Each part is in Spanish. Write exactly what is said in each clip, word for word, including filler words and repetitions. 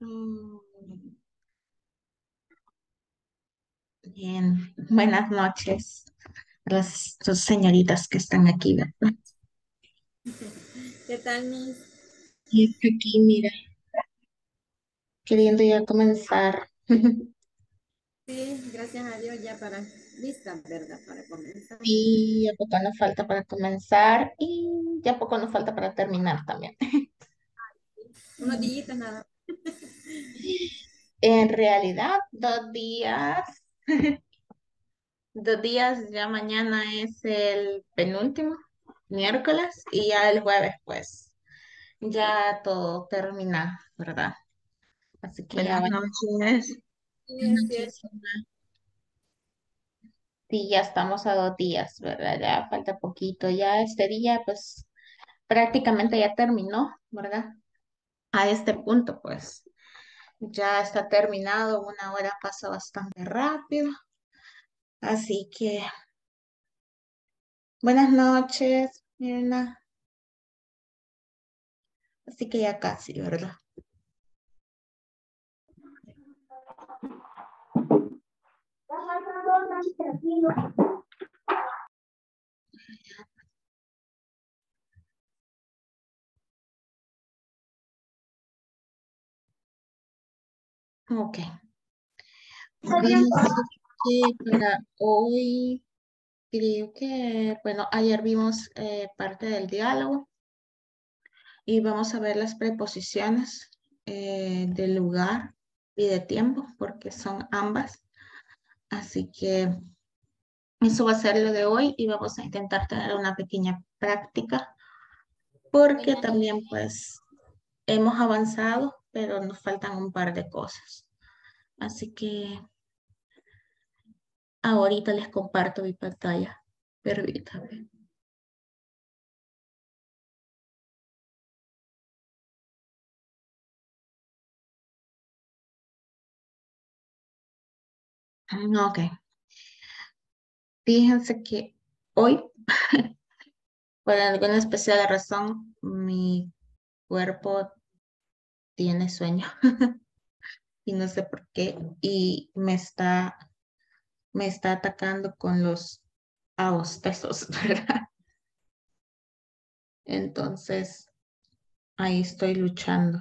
Mm, Bien, buenas noches a las dos señoritas que están aquí, ¿verdad? ¿Qué tal, Miss? Y es que aquí, mira, queriendo ya comenzar. Sí, gracias a Dios ya para lista, ¿verdad? Para comenzar. Y ya poco nos falta para comenzar y ya poco nos falta para terminar también. Unos días nada. En realidad, dos días, dos días, ya mañana es el penúltimo, miércoles, y ya el jueves, pues, ya todo termina, ¿verdad? Así que ya Buenas mañana. noches. Sí, es cierto. Sí, ya estamos a dos días, ¿verdad? Ya falta poquito. Ya este día, pues, prácticamente ya terminó, ¿verdad? A este punto, pues, ya está terminado. Una hora pasa bastante rápido. Así que, buenas noches, Mirna. Así que ya casi, ¿verdad? Ok. Bueno, así que para hoy, creo que, bueno, ayer vimos eh, parte del diálogo y vamos a ver las preposiciones eh, de lugar y de tiempo, porque son ambas. Así que eso va a ser lo de hoy y vamos a intentar tener una pequeña práctica porque también pues hemos avanzado, pero nos faltan un par de cosas. Así que ahorita les comparto mi pantalla. Permítanme. Ok. Fíjense que hoy, por alguna especial razón, mi cuerpo tiene sueño y no sé por qué y me está, me está atacando con los abostezos, ¿verdad? Entonces, ahí estoy luchando.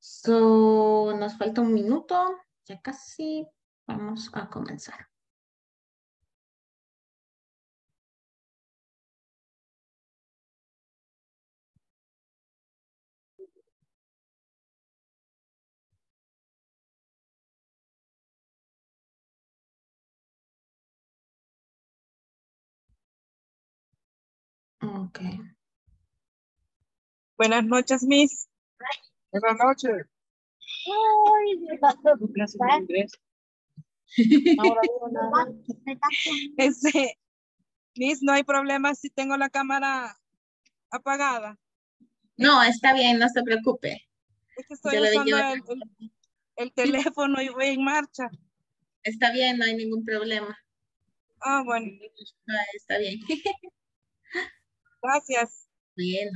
So, nos falta un minuto. Ya casi vamos a comenzar. Ok. Buenas noches, Miss. Buenas noches. Ay, me pasó. Un placer de inglés. Ahora digo nada. Este, Liz, no hay problema si tengo la cámara apagada. No, está bien, no se preocupe. Es que estoy Yo usando el, el, el teléfono y voy en marcha. Está bien, no hay ningún problema. Ah, bueno. No, está bien. Gracias. Bien.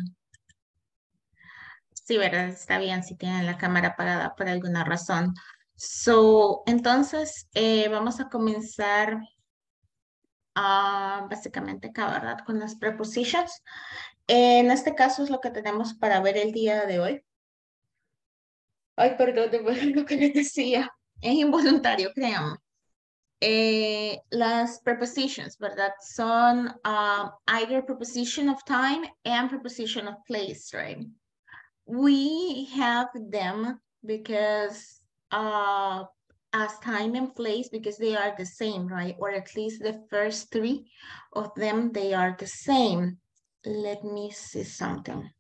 Sí, verdad, está bien si tienen la cámara apagada por alguna razón. So, entonces, eh, vamos a comenzar uh, básicamente acá, ¿verdad? Con las prepositions. Eh, en este caso es lo que tenemos para ver el día de hoy. Ay, perdón, lo que les decía. Es involuntario, créanme. Eh, las prepositions, ¿verdad? Son uh, either preposition of time and preposition of place, right? We have them because uh, as time and place, because they are the same, right? Or at least the first three of them, they are the same. Let me see something.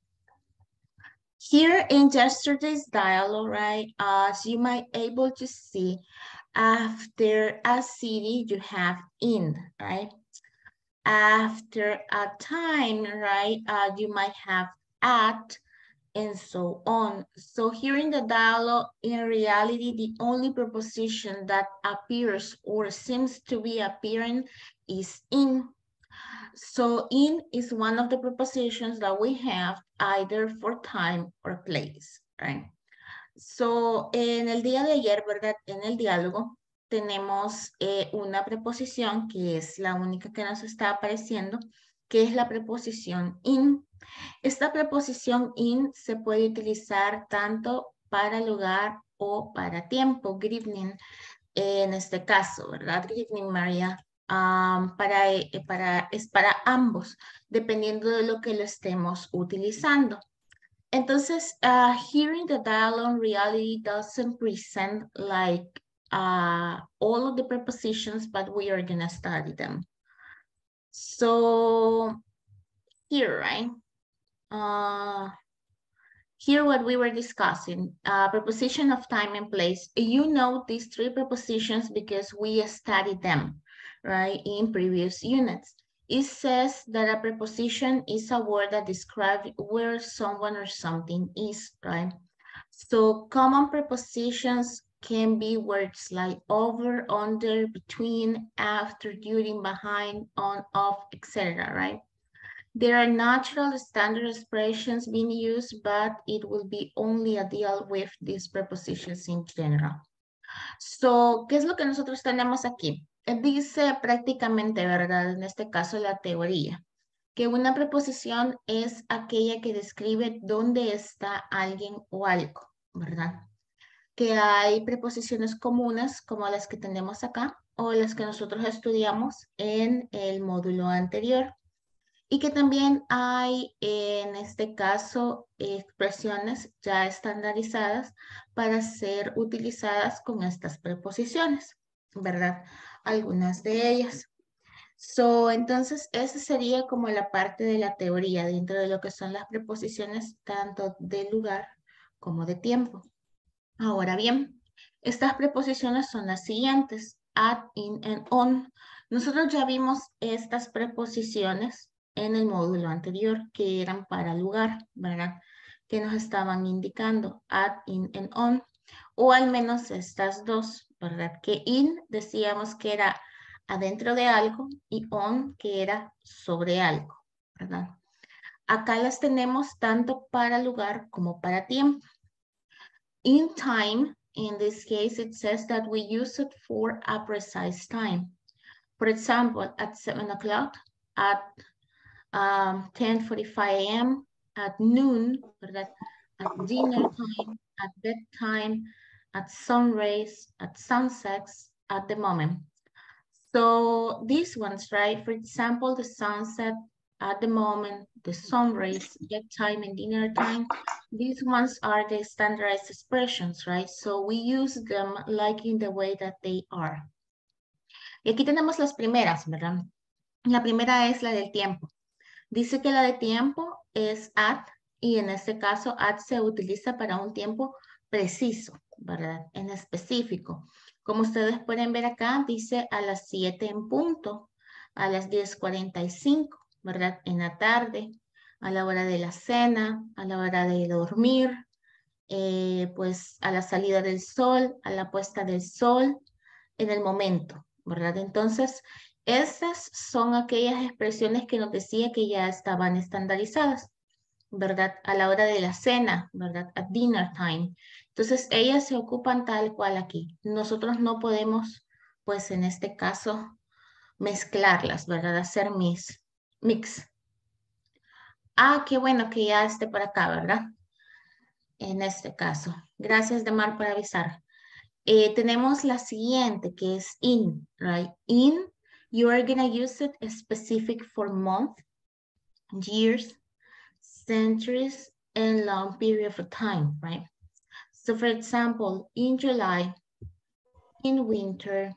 Here in yesterday's dialogue, right, as you might able to see, after a city, you have in, right? After a time, right, uh, you might have at, and so on. So here in the dialogue, in reality, the only preposition that appears or seems to be appearing is in. So in is one of the prepositions that we have either for time or place, right? So, en el día de ayer, ¿verdad? En el diálogo tenemos eh, una preposición que es la única que nos está apareciendo, que es la preposición in. Esta preposición in se puede utilizar tanto para lugar o para tiempo. Evening, eh, en este caso, ¿verdad? Evening, María. Um, para, eh, para, es para ambos, dependiendo de lo que lo estemos utilizando. Entonces, uh, hearing the dialogue reality doesn't present like uh, all of the prepositions, but we are going to study them. So, here, right? Uh, here, what we were discussing, uh, preposition of time and place. You know these three prepositions because we studied them, right, in previous units. It says that a preposition is a word that describes where someone or something is, right? So common prepositions can be words like over, under, between, after, during, behind, on, off, et cetera, right? There are natural standard expressions being used, but it will be only a deal with these prepositions in general. So, ¿qué es lo que nosotros tenemos aquí? Dice prácticamente, ¿verdad? En este caso, la teoría, que una preposición es aquella que describe dónde está alguien o algo, ¿verdad? Que hay preposiciones comunes como las que tenemos acá o las que nosotros estudiamos en el módulo anterior. Y que también hay, en este caso, expresiones ya estandarizadas para ser utilizadas con estas preposiciones, ¿verdad? Algunas de ellas. So, entonces, esa sería como la parte de la teoría dentro de lo que son las preposiciones tanto de lugar como de tiempo. Ahora bien, estas preposiciones son las siguientes: at, in, and on. Nosotros ya vimos estas preposiciones en el módulo anterior que eran para lugar, ¿verdad? Que nos estaban indicando at, in, and on. O al menos estas dos, ¿verdad? Que in decíamos que era adentro de algo y on que era sobre algo, ¿verdad? Acá las tenemos tanto para lugar como para tiempo. In time, in this case, it says that we use it for a precise time. For example, at seven o'clock, at um, ten forty-five a m, at noon, ¿verdad? At dinner time, at bedtime, at sunrise, at sunsets, at the moment. So these ones, right? For example, the sunset, at the moment, the sunrise, bedtime, and dinner time. These ones are the standardized expressions, right? So we use them like in the way that they are. Y aquí tenemos las primeras, ¿verdad? La primera es la del tiempo. Dice que la de tiempo es at, y en este caso at se utiliza para un tiempo preciso, ¿verdad? En específico. Como ustedes pueden ver acá, dice a las siete en punto, a las diez cuarenta y cinco, ¿verdad? En la tarde, a la hora de la cena, a la hora de dormir, eh, pues a la salida del sol, a la puesta del sol, en el momento, ¿verdad? Entonces, esas son aquellas expresiones que nos decía que ya estaban estandarizadas, ¿verdad? A la hora de la cena, ¿verdad? At dinner time. Entonces, ellas se ocupan tal cual aquí. Nosotros no podemos, pues en este caso, mezclarlas, ¿verdad? Hacer mix. mix. Ah, qué bueno que ya esté por acá, ¿verdad? En este caso. Gracias, Demar, por avisar. Eh, tenemos la siguiente, que es in, right? In, you are going to use it specific for month, years, centuries, and long period of time, right? So for example, in July, in winter,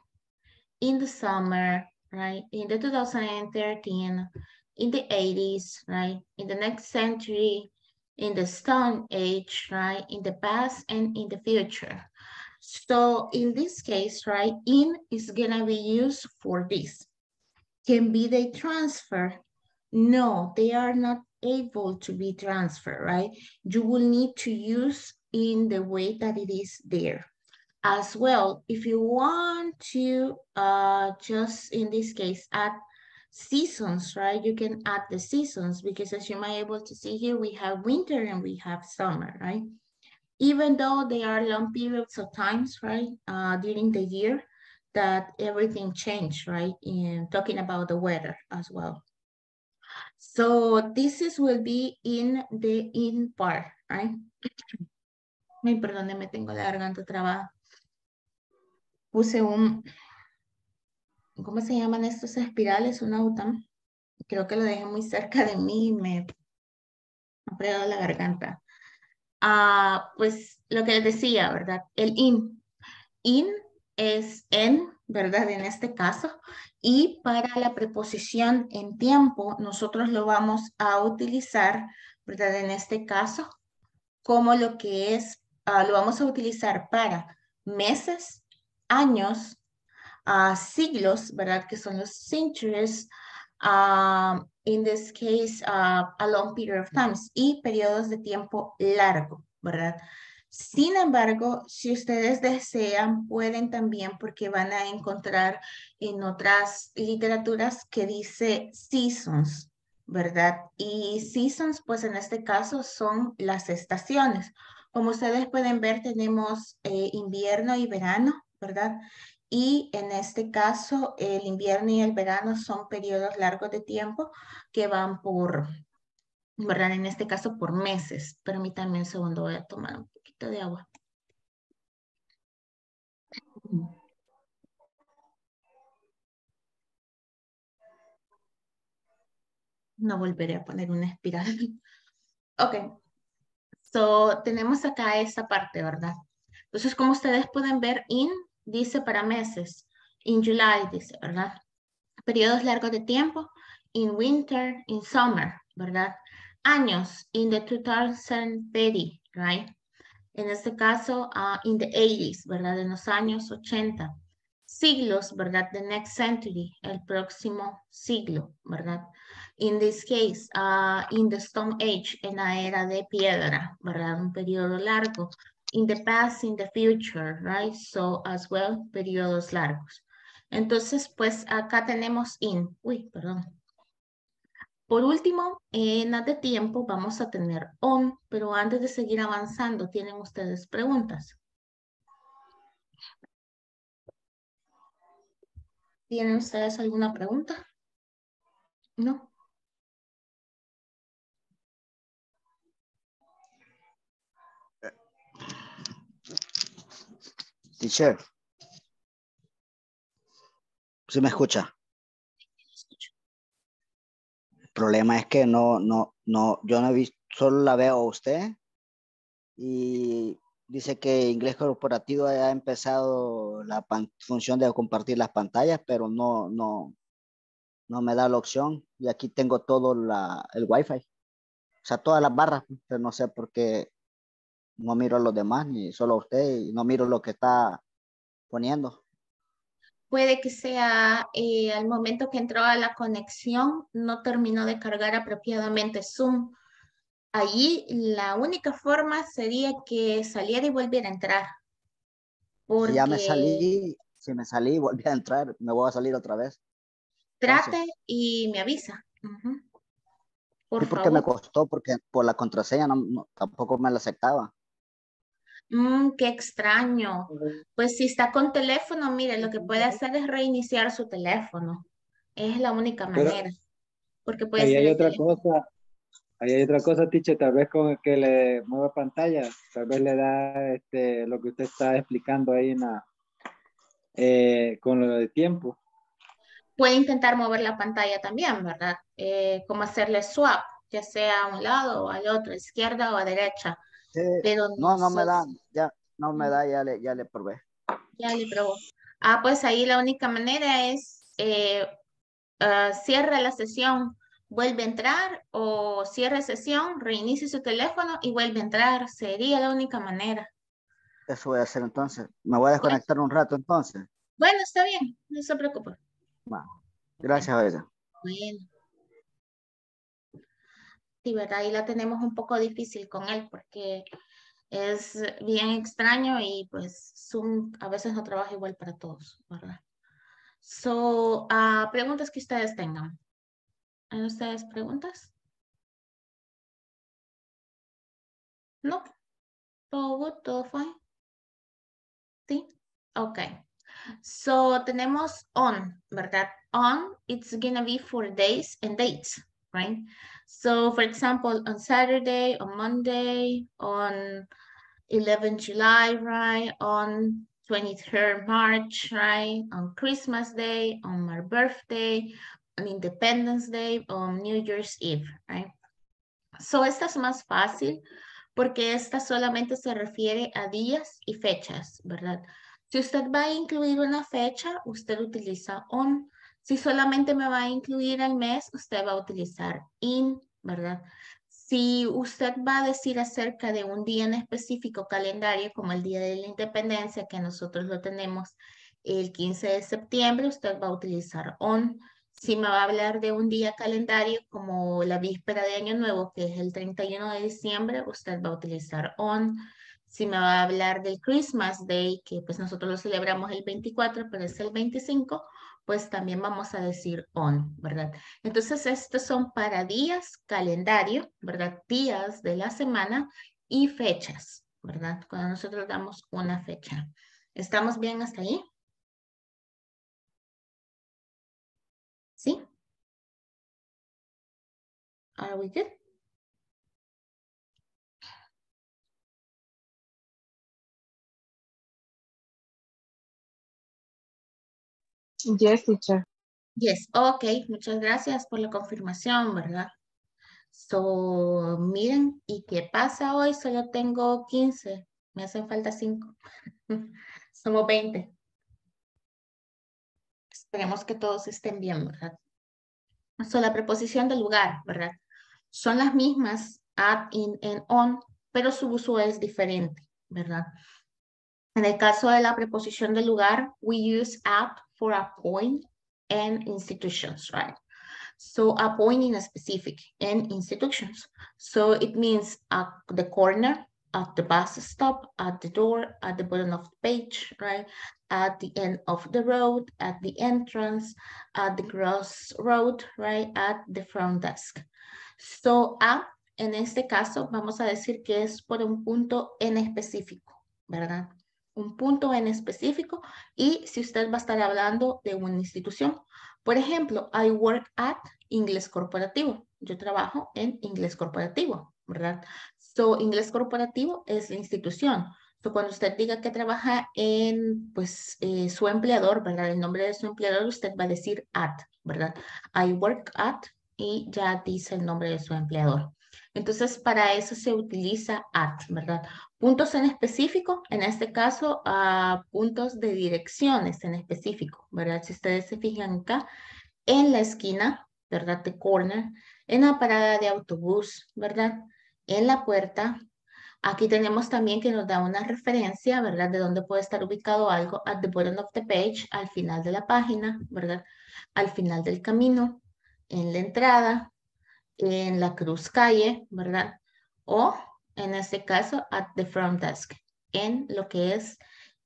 in the summer, right? In the two thousand thirteen, in the eighties, right? In the next century, in the Stone Age, right? In the past and in the future. So in this case, right, in is gonna be used for this. Can be they transfer? No, they are not able to be transferred, right? You will need to use in the way that it is there. As well, if you want to uh, just, in this case, add seasons, right? You can add the seasons because as you might be able to see here, we have winter and we have summer, right? even though there are long periods of times, right, uh, during the year that everything changed, right, in talking about the weather as well. So this is will be in the in part, right? Ay, perdón, me tengo la garganta trabada. Puse un, ¿cómo se llaman estos espirales? Una UTAM. Creo que lo dejé muy cerca de mí y me ha pegado la garganta. Ah, pues lo que les decía, ¿verdad? El in. In es en, ¿verdad? En este caso. Y para la preposición en tiempo, nosotros lo vamos a utilizar, ¿verdad? En este caso, como lo que es, uh, lo vamos a utilizar para meses, años, uh, siglos, ¿verdad? Que son los centuries. Um, in this case, uh, a long period of times, y periodos de tiempo largo, ¿verdad? Sin embargo, si ustedes desean, pueden también, porque van a encontrar en otras literaturas que dice seasons, ¿verdad? Y seasons, pues en este caso, son las estaciones. Como ustedes pueden ver, tenemos eh, invierno y verano, ¿verdad? Y en este caso, el invierno y el verano son periodos largos de tiempo que van por, ¿verdad? En este caso, por meses. Permítanme un segundo, voy a tomar un poquito de agua. No volveré a poner una espiral. Ok. So, tenemos acá esta parte, ¿verdad? Entonces, como ustedes pueden ver, in... dice para meses, in July, dice, ¿verdad? Periodos largos de tiempo, in winter, in summer, ¿verdad? Años, in the two thousand thirty, right? En este caso, uh, in the eighties, ¿verdad? En los años ochenta. Siglos, ¿verdad? The next century, el próximo siglo, ¿verdad? In this case, uh, in the Stone Age, en la era de piedra, ¿verdad? Un periodo largo. In the past, in the future, right? So, as well, periodos largos. Entonces, pues, acá tenemos in. Uy, perdón. Por último, en la de tiempo vamos a tener on, pero antes de seguir avanzando, ¿tienen ustedes preguntas? ¿Tienen ustedes alguna pregunta? ¿No? Teacher, ¿se me escucha? El problema es que no, no, no, yo no he visto, solo la veo a usted y dice que Inglés Corporativo ha empezado la pan, función de compartir las pantallas, pero no, no, no me da la opción y aquí tengo todo la, el Wi-Fi, o sea, todas las barras, pero no sé por qué. No miro a los demás, ni solo a usted, y no miro lo que está poniendo. Puede que sea eh, al momento que entró a la conexión, no terminó de cargar apropiadamente Zoom. Allí la única forma sería que saliera y volviera a entrar. Porque... si ya me salí, si me salí y volví a entrar, me voy a salir otra vez. Trate. Entonces, y me avisa. Uh-huh. Por sí, porque favor. Me costó, porque por la contraseña no, no, tampoco me la aceptaba. Mm, qué extraño. Pues si está con teléfono, mire, lo que puede hacer es reiniciar su teléfono. Es la única manera. Pero, porque puede ahí ser hay otra teléfono. Cosa. Ahí hay otra cosa, Tiche, tal vez con el que le mueva pantalla, tal vez le da este, lo que usted está explicando ahí en la, eh, con lo de tiempo. Puede intentar mover la pantalla también, ¿verdad? Eh, como hacerle swap, ya sea a un lado o al otro, izquierda o a derecha. Sí, pero no, no me da, ya, no me da, ya le, ya le probé. Ya le probó. Ah, pues ahí la única manera es eh, uh, cierra la sesión, vuelve a entrar, o cierra sesión, reinicie su teléfono y vuelve a entrar. Sería la única manera. Eso voy a hacer entonces. Me voy a desconectar bueno. un rato entonces. Bueno, está bien, no se preocupe. Bueno, gracias a ella. Bueno. Sí, verdad, ahí la tenemos un poco difícil con él porque es bien extraño y pues Zoom a veces no trabaja igual para todos, ¿verdad? So, uh, preguntas que ustedes tengan. ¿Hay ustedes preguntas? No. Todo good, todo fine. ¿Sí? Ok. So, tenemos on, ¿verdad? On, it's gonna be for days and dates, right? So, for example, on Saturday, on Monday, on eleventh of July, right? On twenty-third of March, right? On Christmas Day, on my birthday, on Independence Day, on New Year's Eve, right? So, esta es más fácil porque esta solamente se refiere a días y fechas, ¿verdad? Si usted va a incluir una fecha, usted utiliza on. Si solamente me va a incluir el mes, usted va a utilizar in, ¿verdad? Si usted va a decir acerca de un día en específico calendario, como el Día de la Independencia, que nosotros lo tenemos el quince de septiembre, usted va a utilizar on. Si me va a hablar de un día calendario, como la víspera de Año Nuevo, que es el treinta y uno de diciembre, usted va a utilizar on. Si me va a hablar del Christmas Day, que pues nosotros lo celebramos el veinticuatro, pero es el veinticinco, pues también vamos a decir on, ¿verdad? Entonces, estos son para días, calendario, ¿verdad? Días de la semana y fechas, ¿verdad? Cuando nosotros damos una fecha. ¿Estamos bien hasta ahí? ¿Sí? ¿Are we good? Yes, teacher. Yes, ok, muchas gracias por la confirmación, ¿verdad? So, miren, ¿y qué pasa hoy? Solo tengo quince, me hacen falta cinco. Somos veinte. Esperemos que todos estén bien, ¿verdad? So, la preposición del lugar, ¿verdad? Son las mismas, at, in, and on, pero su uso es diferente, ¿verdad? En el caso de la preposición del lugar, we use at for a point and institutions, right? So a point in a specific and institutions. So it means at the corner, at the bus stop, at the door, at the bottom of the page, right? At the end of the road, at the entrance, at the crossroad, right? At the front desk. So a, en este caso, vamos a decir que es por un punto en específico, ¿verdad? Un punto en específico y si usted va a estar hablando de una institución. Por ejemplo, I work at Inglés Corporativo. Yo trabajo en Inglés Corporativo, ¿verdad? So, Inglés Corporativo es la institución. So, cuando usted diga que trabaja en, pues, eh, su empleador, ¿verdad? El nombre de su empleador, usted va a decir at, ¿verdad? I work at y ya dice el nombre de su empleador. Entonces, para eso se utiliza at, ¿verdad? Puntos en específico, en este caso, uh, puntos de direcciones en específico, ¿verdad? Si ustedes se fijan acá, en la esquina, ¿verdad? The corner, en la parada de autobús, ¿verdad? En la puerta. Aquí tenemos también que nos da una referencia, ¿verdad? De dónde puede estar ubicado algo, at the bottom of the page, al final de la página, ¿verdad? Al final del camino, en la entrada, en la cruz calle, ¿verdad? O, en este caso, at the front desk, en lo que es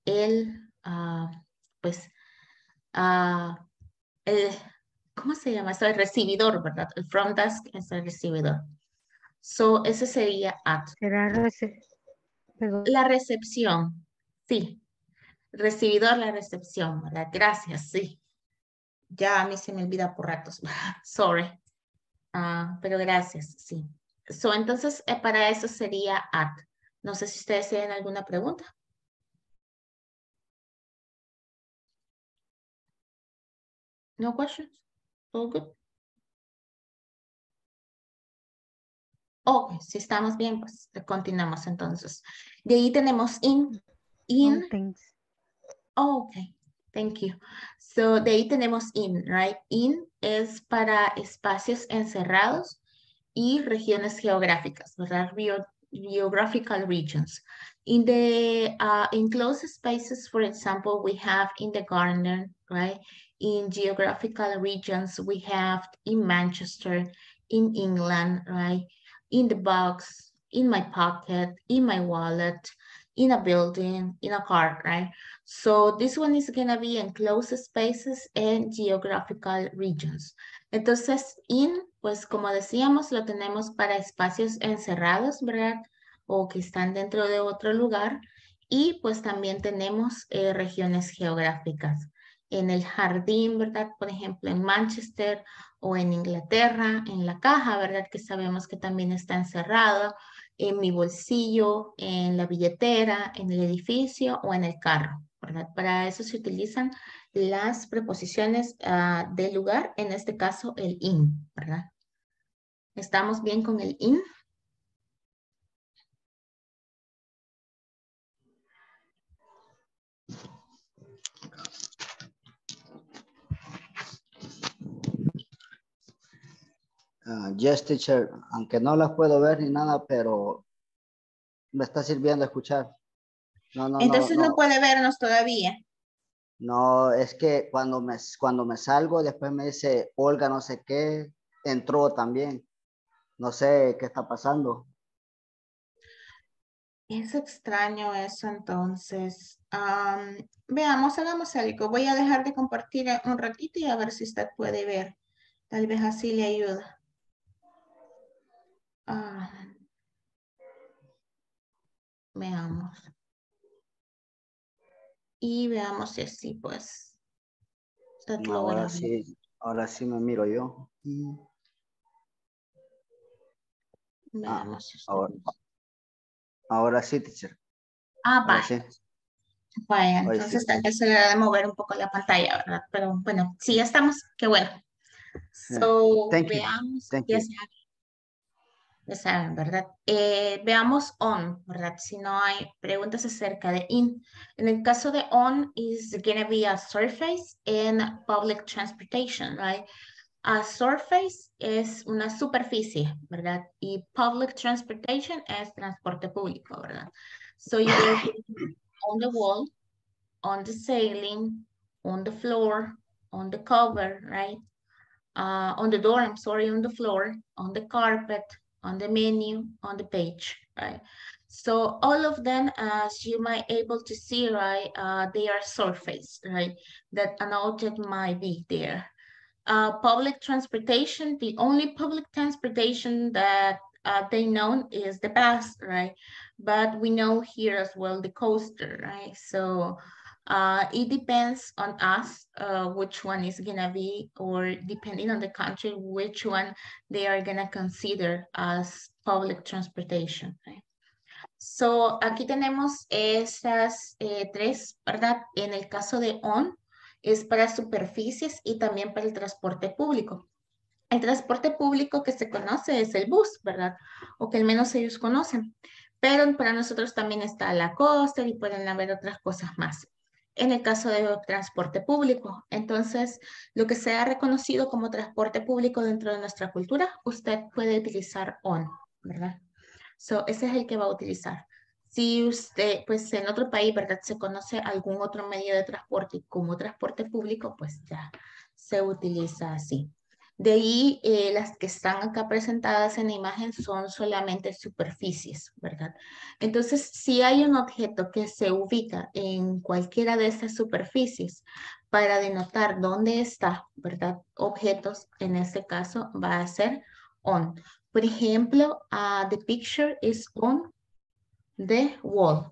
el, uh, pues, uh, el, ¿cómo se llama? Eso, el recibidor, ¿verdad? El front desk es el recibidor. So, ese sería at. Era rece- Perdón. La recepción, sí. Recibidor, la recepción, ¿verdad? Gracias, sí. Ya a mí se me olvida por ratos, sorry. Uh, pero gracias, sí. So, entonces, eh, para eso sería at. No sé si ustedes tienen alguna pregunta. No questions? All good? Ok, si estamos bien, pues continuamos entonces. De ahí tenemos in. In. Oh, thanks. Oh, ok. Thank you. So, de ahí tenemos in, right? In es para espacios encerrados y regiones geográficas, ¿verdad? Geographical regions. In the uh, enclosed spaces, for example, we have in the garden, right? In geographical regions, we have in Manchester, in England, right? In the box, in my pocket, in my wallet, in a building, in a car, right? So this one is gonna be enclosed spaces and geographical regions. Entonces, in, pues como decíamos, lo tenemos para espacios encerrados, ¿verdad? o que están dentro de otro lugar. Y pues también tenemos eh, regiones geográficas. En el jardín, ¿verdad? Por ejemplo, en Manchester o en Inglaterra, en la caja, ¿verdad? Que sabemos que también está encerrado, en mi bolsillo, en la billetera, en el edificio o en el carro, ¿verdad? Para eso se utilizan las preposiciones uh, de lugar, en este caso el in, ¿verdad? ¿Estamos bien con el in? Uh, yes, teacher, aunque no las puedo ver ni nada, pero me está sirviendo escuchar. No, no, Entonces no, no. no puede vernos todavía. No, es que cuando me, cuando me salgo, después me dice Olga no sé qué, entró también. No sé qué está pasando. Es extraño eso entonces. Um, veamos, hagamos algo. Voy a dejar de compartir un ratito y a ver si usted puede ver. Tal vez así le ayuda. Ah, veamos y veamos si así pues ahora sí, ahora sí me miro yo. Veamos ah, si ahora, ahora sí, teacher. Ah, vaya. Sí. Vaya, entonces sí. Tal vez se le ha de mover un poco la pantalla, ¿verdad? Pero bueno, si ya estamos, qué bueno. So, Thank veamos you. Thank ya you. Sea. Ya saben, ¿verdad? Eh, veamos on, ¿verdad? Si no hay preguntas acerca de in. En el caso de on, is going to be a surface in public transportation, right? A surface es una superficie, ¿verdad? Y public transportation es transporte público, ¿verdad? So you on the wall, on the ceiling, on the floor, on the cover, right? Uh, on the door, I'm sorry, on the floor, on the carpet, on the menu, on the page, right? So all of them, as you might able to see, right, uh, they are surface, right, that an object might be there. Uh, public transportation, the only public transportation that uh, they know is the bus, right? But we know here as well the coaster, right? So uh, it depends on us uh, which one is gonna be, or depending on the country, which one they are gonna consider as public transportation, right? So aquí tenemos esas eh, tres, ¿verdad? En el caso de on, es para superficies y también para el transporte público. El transporte público que se conoce es el bus, ¿verdad? O que al menos ellos conocen. Pero para nosotros también está la coaster y pueden haber otras cosas más. En el caso de transporte público, entonces, lo que sea reconocido como transporte público dentro de nuestra cultura, usted puede utilizar on, ¿verdad? So, ese es el que va a utilizar. Si usted, pues en otro país, ¿verdad? Se conoce algún otro medio de transporte como transporte público, pues ya se utiliza así. De ahí, eh, las que están acá presentadas en la imagen son solamente superficies, ¿verdad? Entonces, si hay un objeto que se ubica en cualquiera de estas superficies para denotar dónde está, ¿verdad? Objetos, en este caso, va a ser on. Por ejemplo, uh, the picture is on the wall.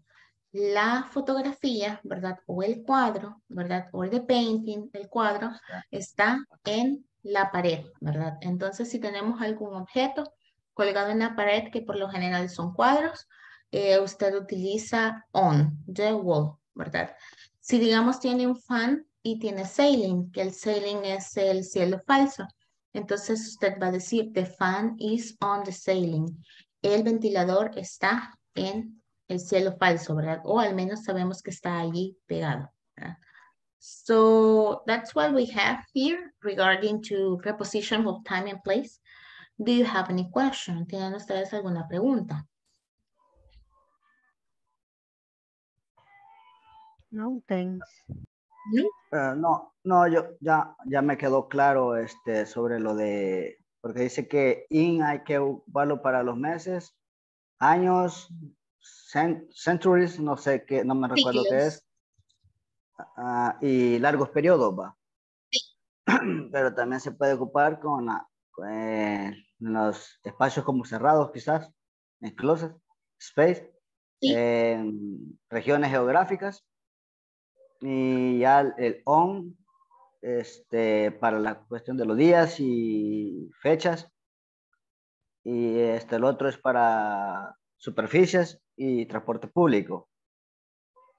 La fotografía, ¿verdad? O el cuadro, ¿verdad? O the painting, el cuadro, está en la pared, ¿verdad? Entonces, si tenemos algún objeto colgado en la pared, que por lo general son cuadros, eh, usted utiliza on, the wall, ¿verdad? Si, digamos, tiene un fan y tiene ceiling, que el ceiling es el cielo falso, entonces usted va a decir, the fan is on the ceiling. El ventilador está en el cielo falso, ¿verdad? O al menos sabemos que está allí pegado, ¿verdad? So that's what we have here regarding to preposition of time and place. Do you have any question? ¿Tienen ustedes alguna pregunta? No, thanks. ¿Sí? Uh, no, no, yo ya, ya me quedó claro este, sobre lo de, porque dice que in hay que usarlo para los meses, años, cent centuries, no sé qué, no me recuerdo qué es. Uh, y largos periodos, va. Sí. Pero también se puede ocupar con, la, con eh, los espacios como cerrados, quizás, en closets. space, sí. eh, regiones geográficas, y ya el, el on, este, para la cuestión de los días y fechas, y este, el otro es para superficies y transporte público.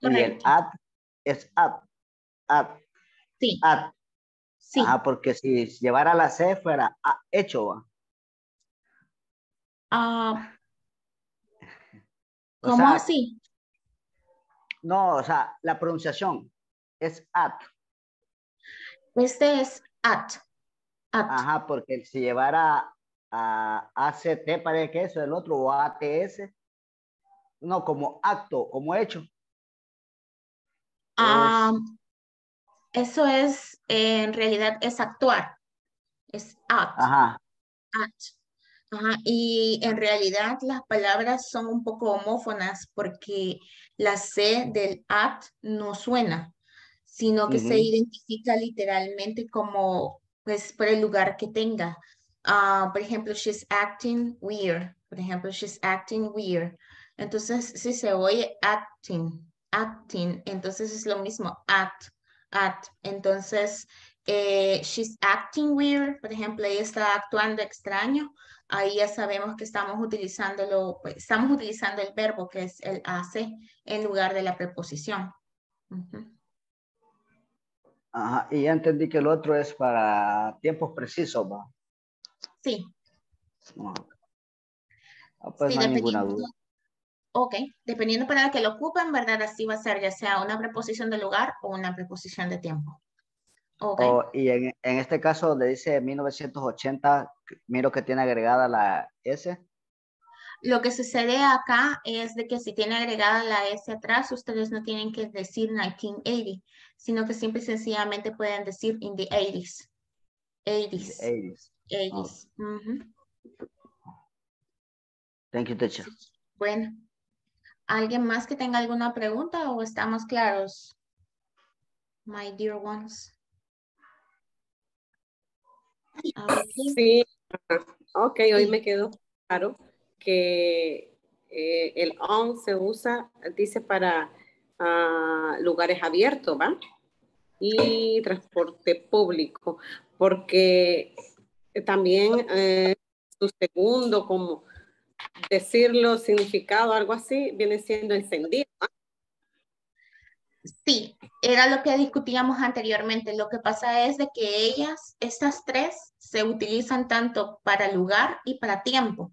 Correcto. Y el at es at, at, sí. at. Sí. Ajá, porque si llevara la C fuera a, hecho. Uh, ¿Cómo o sea, así? No, o sea, la pronunciación es at. Este es at. at. Ajá, porque si llevara a A C T, parece que eso, el otro, o A T S. No, como acto, como hecho. Ah... Um. Eso es, eh, en realidad, es actuar. Es act. Ajá. Act. Ajá. Y en realidad las palabras son un poco homófonas porque la C del act no suena, sino que uh-huh. se identifica literalmente como, pues, por el lugar que tenga. Uh, por ejemplo, she's acting weird. Por ejemplo, she's acting weird. Entonces, si se oye acting, acting, entonces es lo mismo, act. At. Entonces, eh, she's acting weird, por ejemplo, ella está actuando extraño, ahí ya sabemos que estamos utilizándolo, pues, estamos utilizando el verbo que es el hace en lugar de la preposición. Uh-huh. Ajá, y ya entendí que el otro es para tiempos precisos, ¿va? Sí. No, pues sí, no hay ninguna duda. Ok, dependiendo para que lo ocupen, ¿verdad? Así va a ser, ya sea una preposición de lugar o una preposición de tiempo. Okay. Oh, y en, en este caso le dice mil novecientos ochenta, miro que tiene agregada la S. Lo que sucede acá es de que si tiene agregada la S atrás, ustedes no tienen que decir mil novecientos ochenta, sino que simple y sencillamente pueden decir in the eighties. eighties. eighties. eighties. Oh. Uh-huh. Thank you, teacher. Bueno. ¿Alguien más que tenga alguna pregunta o estamos claros? My dear ones. Sí, ok, sí. Hoy me quedó claro que eh, el on se usa, dice, para uh, lugares abiertos, ¿va? Y transporte público, porque también eh, su segundo como... decirlo, significado, algo así, viene siendo encendido. Sí, era lo que discutíamos anteriormente. Lo que pasa es de que ellas, estas tres, se utilizan tanto para lugar y para tiempo.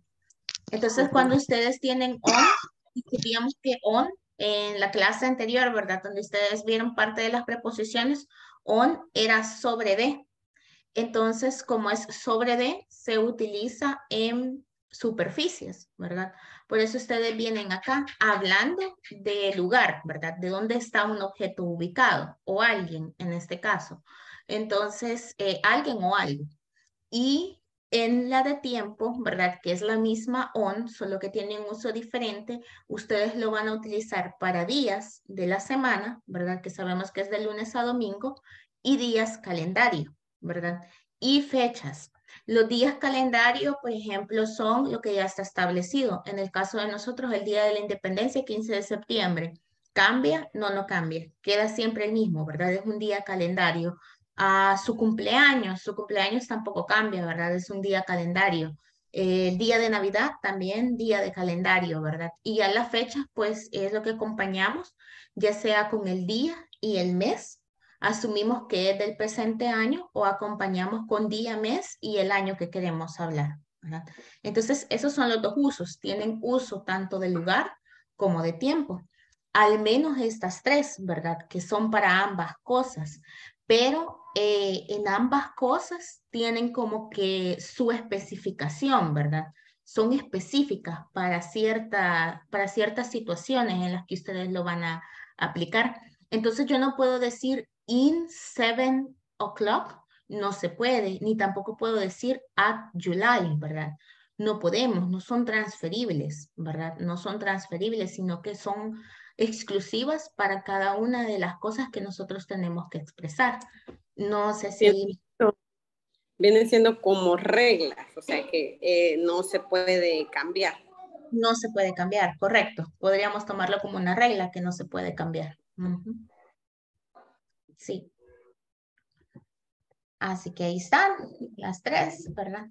Entonces, cuando ustedes tienen on, discutíamos que on, en la clase anterior, ¿verdad? Donde ustedes vieron parte de las preposiciones, on era sobre de. Entonces, como es sobre de, se utiliza en... superficies, ¿verdad? Por eso ustedes vienen acá hablando de lugar, ¿verdad? De dónde está un objeto ubicado o alguien en este caso. Entonces, eh, alguien o algo. Y en la de tiempo, ¿verdad? Que es la misma on, solo que tiene un uso diferente. Ustedes lo van a utilizar para días de la semana, ¿verdad? Que sabemos que es de lunes a domingo, y días calendario, ¿verdad? Y fechas. Los días calendario, por ejemplo, son lo que ya está establecido. En el caso de nosotros, el Día de la Independencia, quince de septiembre. ¿Cambia? No, no cambia. Queda siempre el mismo, ¿verdad? Es un día calendario. Ah, su cumpleaños, su cumpleaños tampoco cambia, ¿verdad? Es un día calendario. El eh, día de Navidad también, día de calendario, ¿verdad? Y ya las fechas, pues, es lo que acompañamos, ya sea con el día y el mes. Asumimos que es del presente año o acompañamos con día, mes y el año que queremos hablar, ¿verdad? Entonces, esos son los dos usos. Tienen uso tanto de lugar como de tiempo. Al menos estas tres, ¿verdad? Que son para ambas cosas. Pero eh, en ambas cosas tienen como que su especificación, ¿verdad? Son específicas para, cierta, para ciertas situaciones en las que ustedes lo van a aplicar. Entonces, yo no puedo decir in seven o'clock, no se puede, ni tampoco puedo decir at July, ¿verdad? No podemos, no son transferibles, ¿verdad? No son transferibles, sino que son exclusivas para cada una de las cosas que nosotros tenemos que expresar. No sé si... Vienen siendo como reglas, o sea que eh, no se puede cambiar. no se puede cambiar, correcto. Podríamos tomarlo como una regla que no se puede cambiar. Uh-huh. Sí. Así que ahí están las tres, ¿verdad?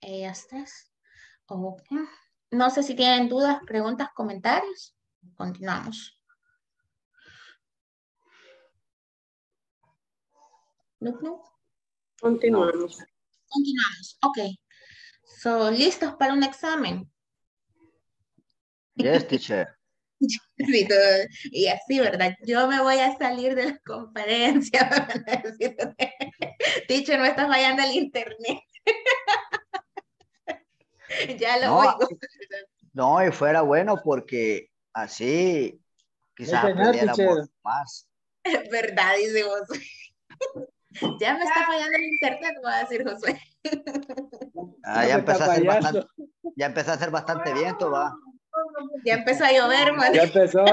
Ellas tres. Okay. No sé si tienen dudas, preguntas, comentarios. Continuamos. ¿No? ¿No? Continuamos. Continuamos, ok. So, ¿listos para un examen? Yes, teacher. Y así, ¿verdad? Yo me voy a salir de la conferencia. Teacher, no estás fallando el internet. Ya lo voy. No, no, y fuera bueno porque así quizás aprendiéramos más. Es verdad, dice vos. Ya me está fallando el internet, voy a decir, José. Ah, ya empezó a hacer bastante, ya empezó a hacer bastante viento, va. Ya empezó a llover, man. Ya empezó.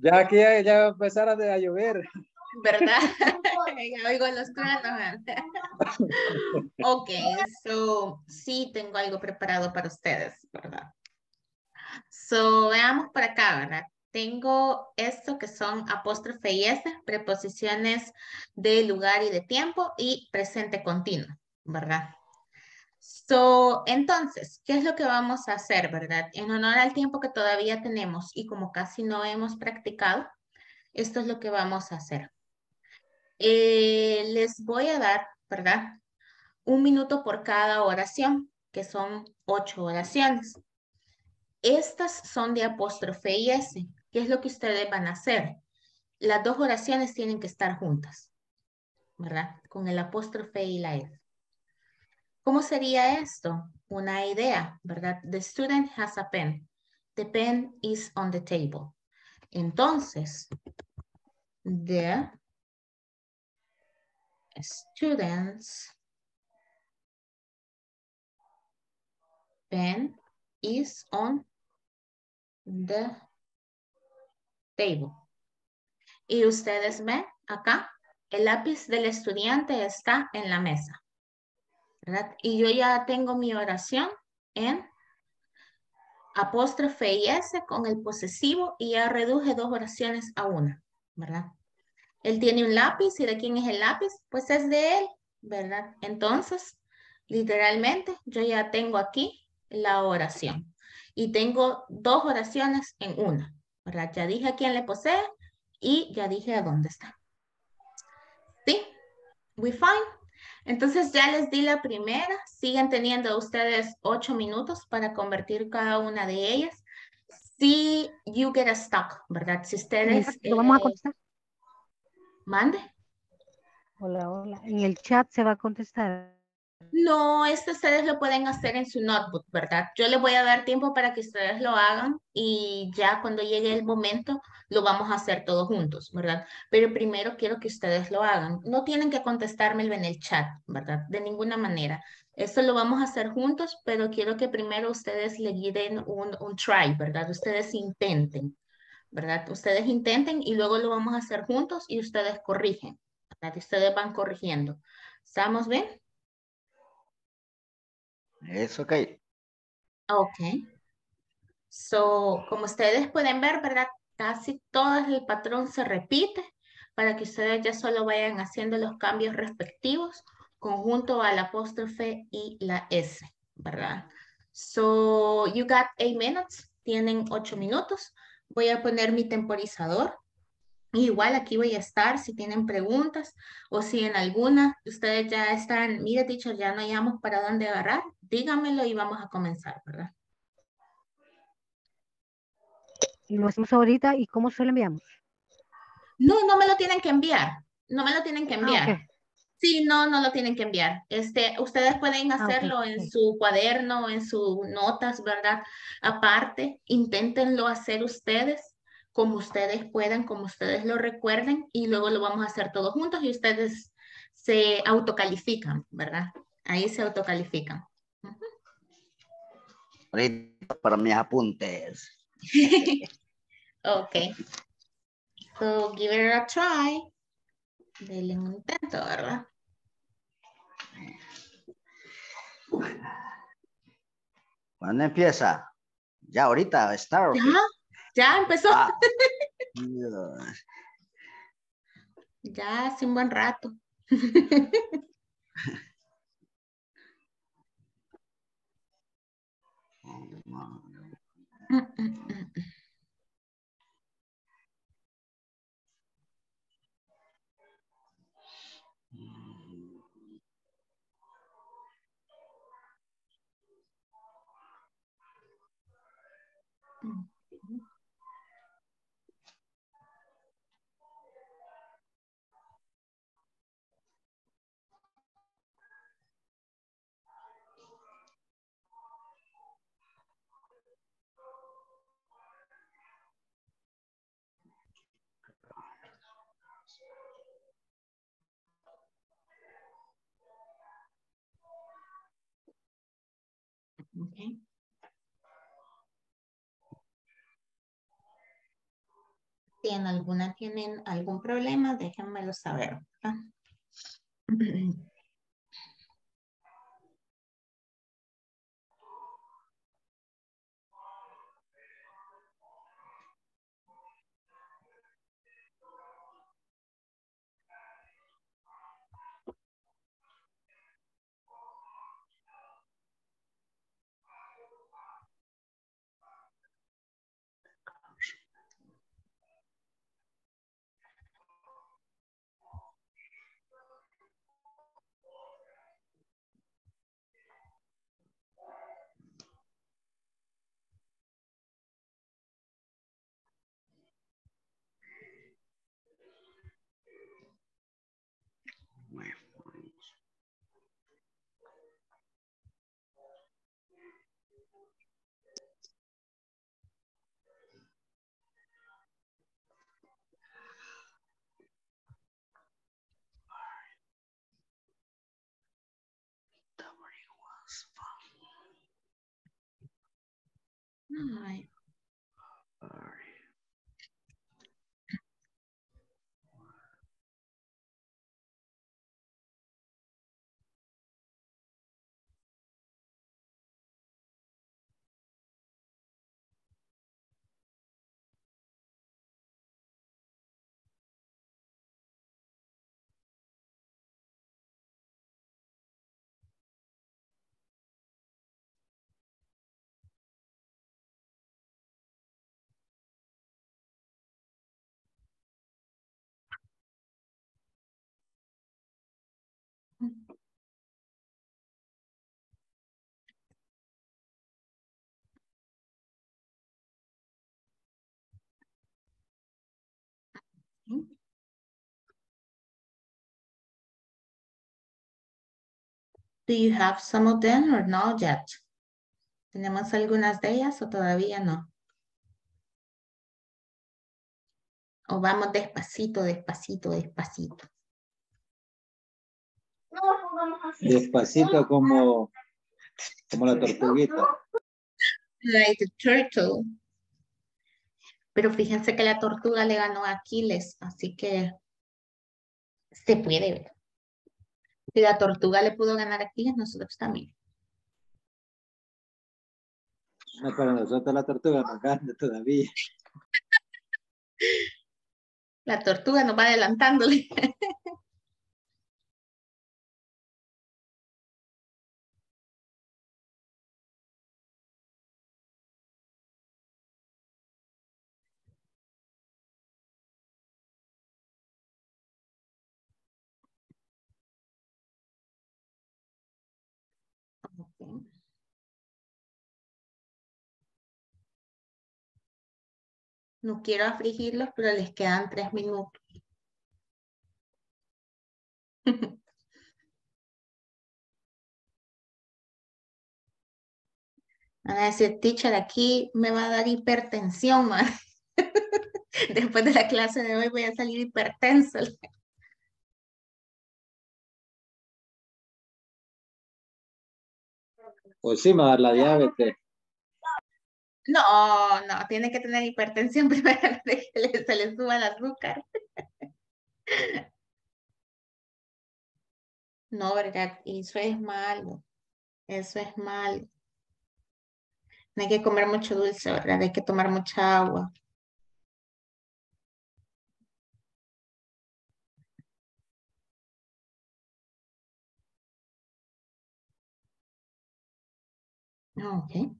Ya aquí ya, ya empezaron a llover. ¿Verdad? Ya oigo los truenos. Ok, so, sí tengo algo preparado para ustedes, ¿verdad? So, veamos por acá, ¿verdad? Tengo esto que son apóstrofe y s, preposiciones de lugar y de tiempo y presente continuo, ¿verdad? So, entonces, ¿qué es lo que vamos a hacer, verdad? En honor al tiempo que todavía tenemos y como casi no hemos practicado, esto es lo que vamos a hacer. Eh, les voy a dar, ¿verdad? Un minuto por cada oración, que son ocho oraciones. Estas son de apóstrofe y s. ¿Qué es lo que ustedes van a hacer? Las dos oraciones tienen que estar juntas, ¿verdad? Con el apóstrofe y la s. ¿Cómo sería esto? Una idea, ¿verdad? The student has a pen. The pen is on the table. Entonces, the student's pen is on the table. Y ustedes ven acá, el lápiz del estudiante está en la mesa, ¿verdad? Y yo ya tengo mi oración en apóstrofe y s con el posesivo y ya reduje dos oraciones a una, ¿verdad? Él tiene un lápiz, ¿y de quién es el lápiz? Pues es de él, ¿verdad? Entonces, literalmente, yo ya tengo aquí la oración. Y tengo dos oraciones en una, ¿verdad? Ya dije a quién le posee y ya dije a dónde está. ¿Sí? We fine. Entonces ya les di la primera. Siguen teniendo ustedes ocho minutos para convertir cada una de ellas. Si you get stuck, ¿verdad? Si ustedes... ¿Lo vamos eh, a contestar? Mande. Hola, hola. ¿En el chat se va a contestar? No, esto ustedes lo pueden hacer en su notebook, ¿verdad? Yo les voy a dar tiempo para que ustedes lo hagan y ya cuando llegue el momento lo vamos a hacer todos juntos, ¿verdad? Pero primero quiero que ustedes lo hagan. No tienen que contestármelo en el chat, ¿verdad? De ninguna manera. Esto lo vamos a hacer juntos, pero quiero que primero ustedes le den un, un try, ¿verdad? Ustedes intenten, ¿verdad? Ustedes intenten y luego lo vamos a hacer juntos y ustedes corrigen, ¿verdad? Ustedes van corrigiendo. ¿Estamos bien? Es ok. Ok. So, como ustedes pueden ver, ¿verdad? Casi todo el patrón se repite para que ustedes ya solo vayan haciendo los cambios respectivos conjunto al apóstrofe y la s, ¿verdad? So, you got eight minutes. Tienen ocho minutos. Voy a poner mi temporizador. Igual aquí voy a estar si tienen preguntas o si en alguna ustedes ya están, mire, teacher, ya no hayamos para dónde agarrar, dígamelo y vamos a comenzar, ¿verdad? Lo hacemos ahorita y ¿cómo se lo enviamos? No, no me lo tienen que enviar, no me lo tienen que enviar. Ah, okay. Sí, no, no lo tienen que enviar. Este, ustedes pueden hacerlo okay, en okay. su cuaderno, en sus notas, ¿verdad? Aparte, inténtenlo hacer ustedes como ustedes puedan, como ustedes lo recuerden, y luego lo vamos a hacer todos juntos y ustedes se autocalifican, ¿verdad? Ahí se autocalifican. Uh-huh. Para mis apuntes. Ok. So, give it a try. Denle un intento, ¿verdad? ¿Cuándo empieza? Ya ahorita, start. ¿Ya? ¿Ya empezó? Ah, ya hace un buen rato. Okay. Si en alguna tienen algún problema, déjenmelo saber. ¿Eh? All right. All right. Do you have some of them or not yet? ¿Tenemos algunas de ellas o todavía no? O vamos despacito, despacito, despacito. Despacito como, como la tortuguita. Like the turtle. Pero fíjense que la tortuga le ganó a Aquiles, así que se puede ver. Si la tortuga le pudo ganar a Aquiles, nosotros también. No, pero nosotros la tortuga nos gana todavía. La tortuga nos va adelantándole. No quiero afligirlos, pero les quedan tres minutos. Van a decir, teacher, aquí me va a dar hipertensión, man. Después de la clase de hoy voy a salir hipertenso. O sí me va a dar la diabetes. No, no, tiene que tener hipertensión primero antes de que se le suba el azúcar. No, verdad, eso es malo. Eso es malo. No hay que comer mucho dulce, ¿verdad? Hay que tomar mucha agua. Ok.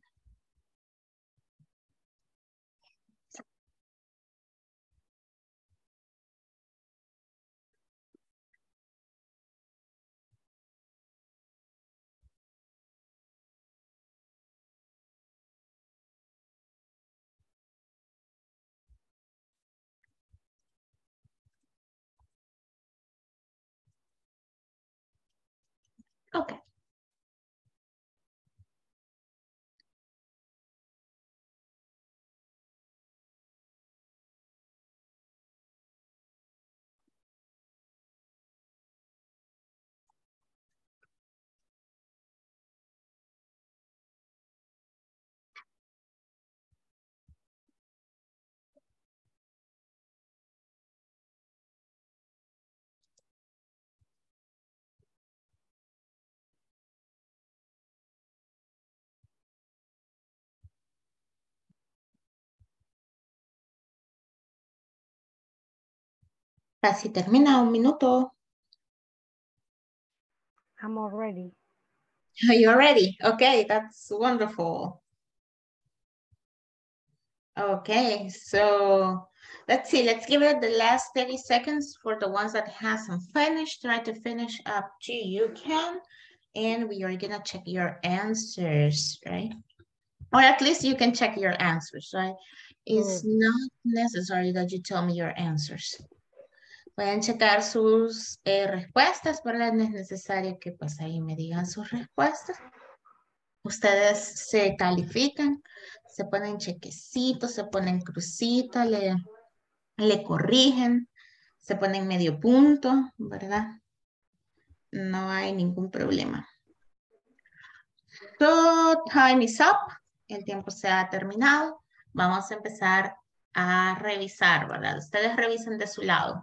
Ok. Casi termina, un minuto. I'm already. You're ready. Okay, that's wonderful. Okay, so let's see. Let's give it the last thirty seconds for the ones that hasn't finished. Try to finish up to you can. And we are going to check your answers, right? Or at least you can check your answers, right? It's mm. not necessary that you tell me your answers. Pueden checar sus eh, respuestas, ¿verdad? No es necesario que pues ahí me digan sus respuestas. Ustedes se califican, se ponen chequecitos, se ponen crucitos, le, le corrigen, se ponen medio punto, ¿verdad? No hay ningún problema. So, time is up. El tiempo se ha terminado. Vamos a empezar a revisar, ¿verdad? Ustedes revisen de su lado.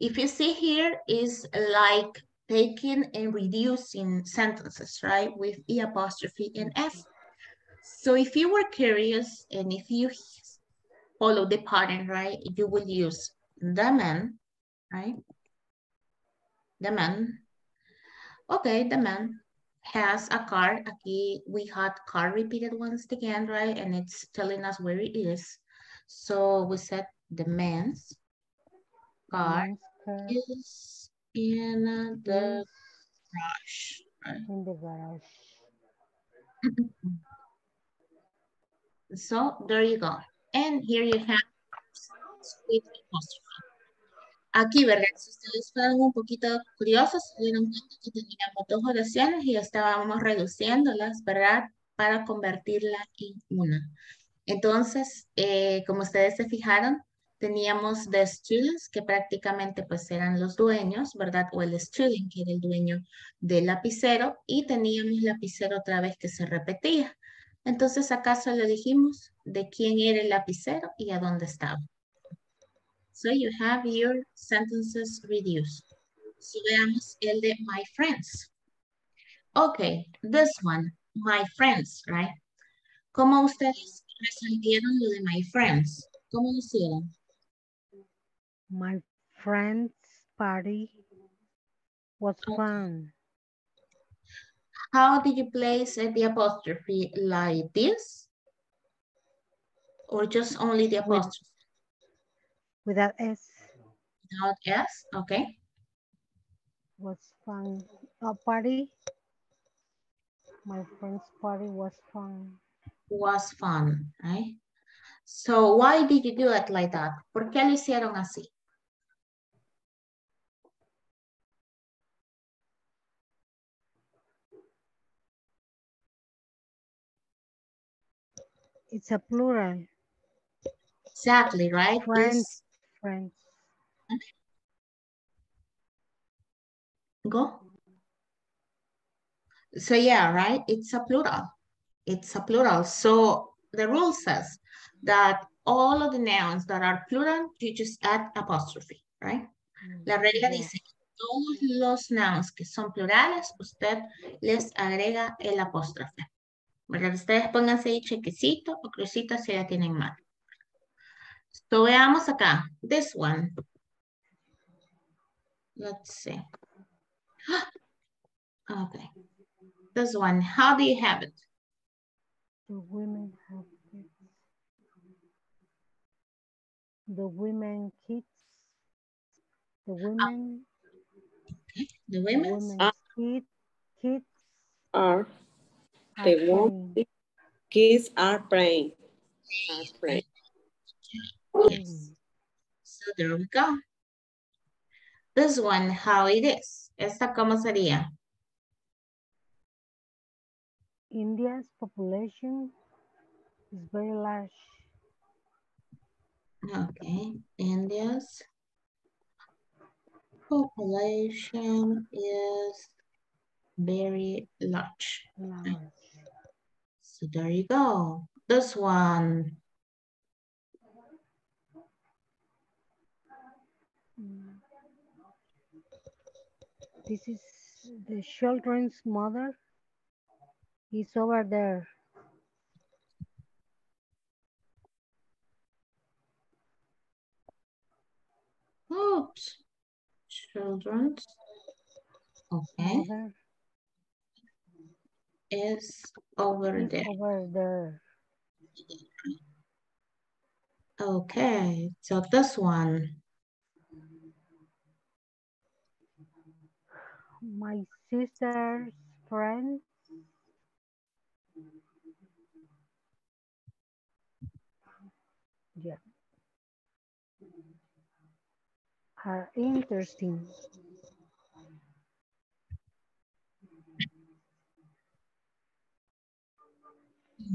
If you see here is like taking and reducing sentences, right? With E apostrophe and S. So if you were curious and if you follow the pattern, right? You will use the man, right? The man. Okay, the man has a car. Aquí we had car repeated once again, right? And it's telling us where it is. So we said the man's car. Is in the garage. Right? In the garage. So there you go. And here you have with apostrophe. Aquí, ¿verdad? Si ustedes fueron un poquito curiosos, se dieron cuenta que teníamos dos oraciones y estábamos reduciéndolas, ¿verdad? Para convertirla en una. Entonces, eh, como ustedes se fijaron, teníamos the students, que prácticamente pues eran los dueños, ¿verdad? O el student, que era el dueño del lapicero. Y teníamos lapicero otra vez que se repetía. Entonces, acá solo dijimos de quién era el lapicero y a dónde estaba. So, you have your sentences reduced. So, veamos el de my friends. Okay, this one, my friends, right? ¿Cómo ustedes resolvieron lo de my friends? ¿Cómo lo hicieron? My friend's party was fun. How did you place the apostrophe? Like this? Or just only the apostrophe? Without S. Without S, okay. Was fun. A party? My friend's party was fun. Was fun, right? So why did you do it like that? ¿Por qué lo hicieron así? It's a plural. Exactly, right? Friends. Friends. Go. So yeah, right? It's a plural. It's a plural. So the rule says that all of the nouns that are plural, you just add apostrophe, right? Mm-hmm. La regla dice que todos los nouns que son plurales, usted les agrega el apóstrofe. ¿verdad? Ustedes pónganse ahí chequecito o crucito si ya tienen mal. So, veamos acá. This one. Let's see. Okay. This one. How do you have it? The women have kids. The women kids. The women. Okay. The women kids. Kids are. The women kids are praying. Are praying. Yes. So there we go. This one, how it is. Esta, ¿cómo sería? India's population is very large. Okay. India's population is very large. large. So there you go. This one. This is the children's mother. He's over there. Oops. Children's. Okay. Mother. Is over He's there. Over there. Okay. So this one. My sister's friend. Yeah. Are interesting.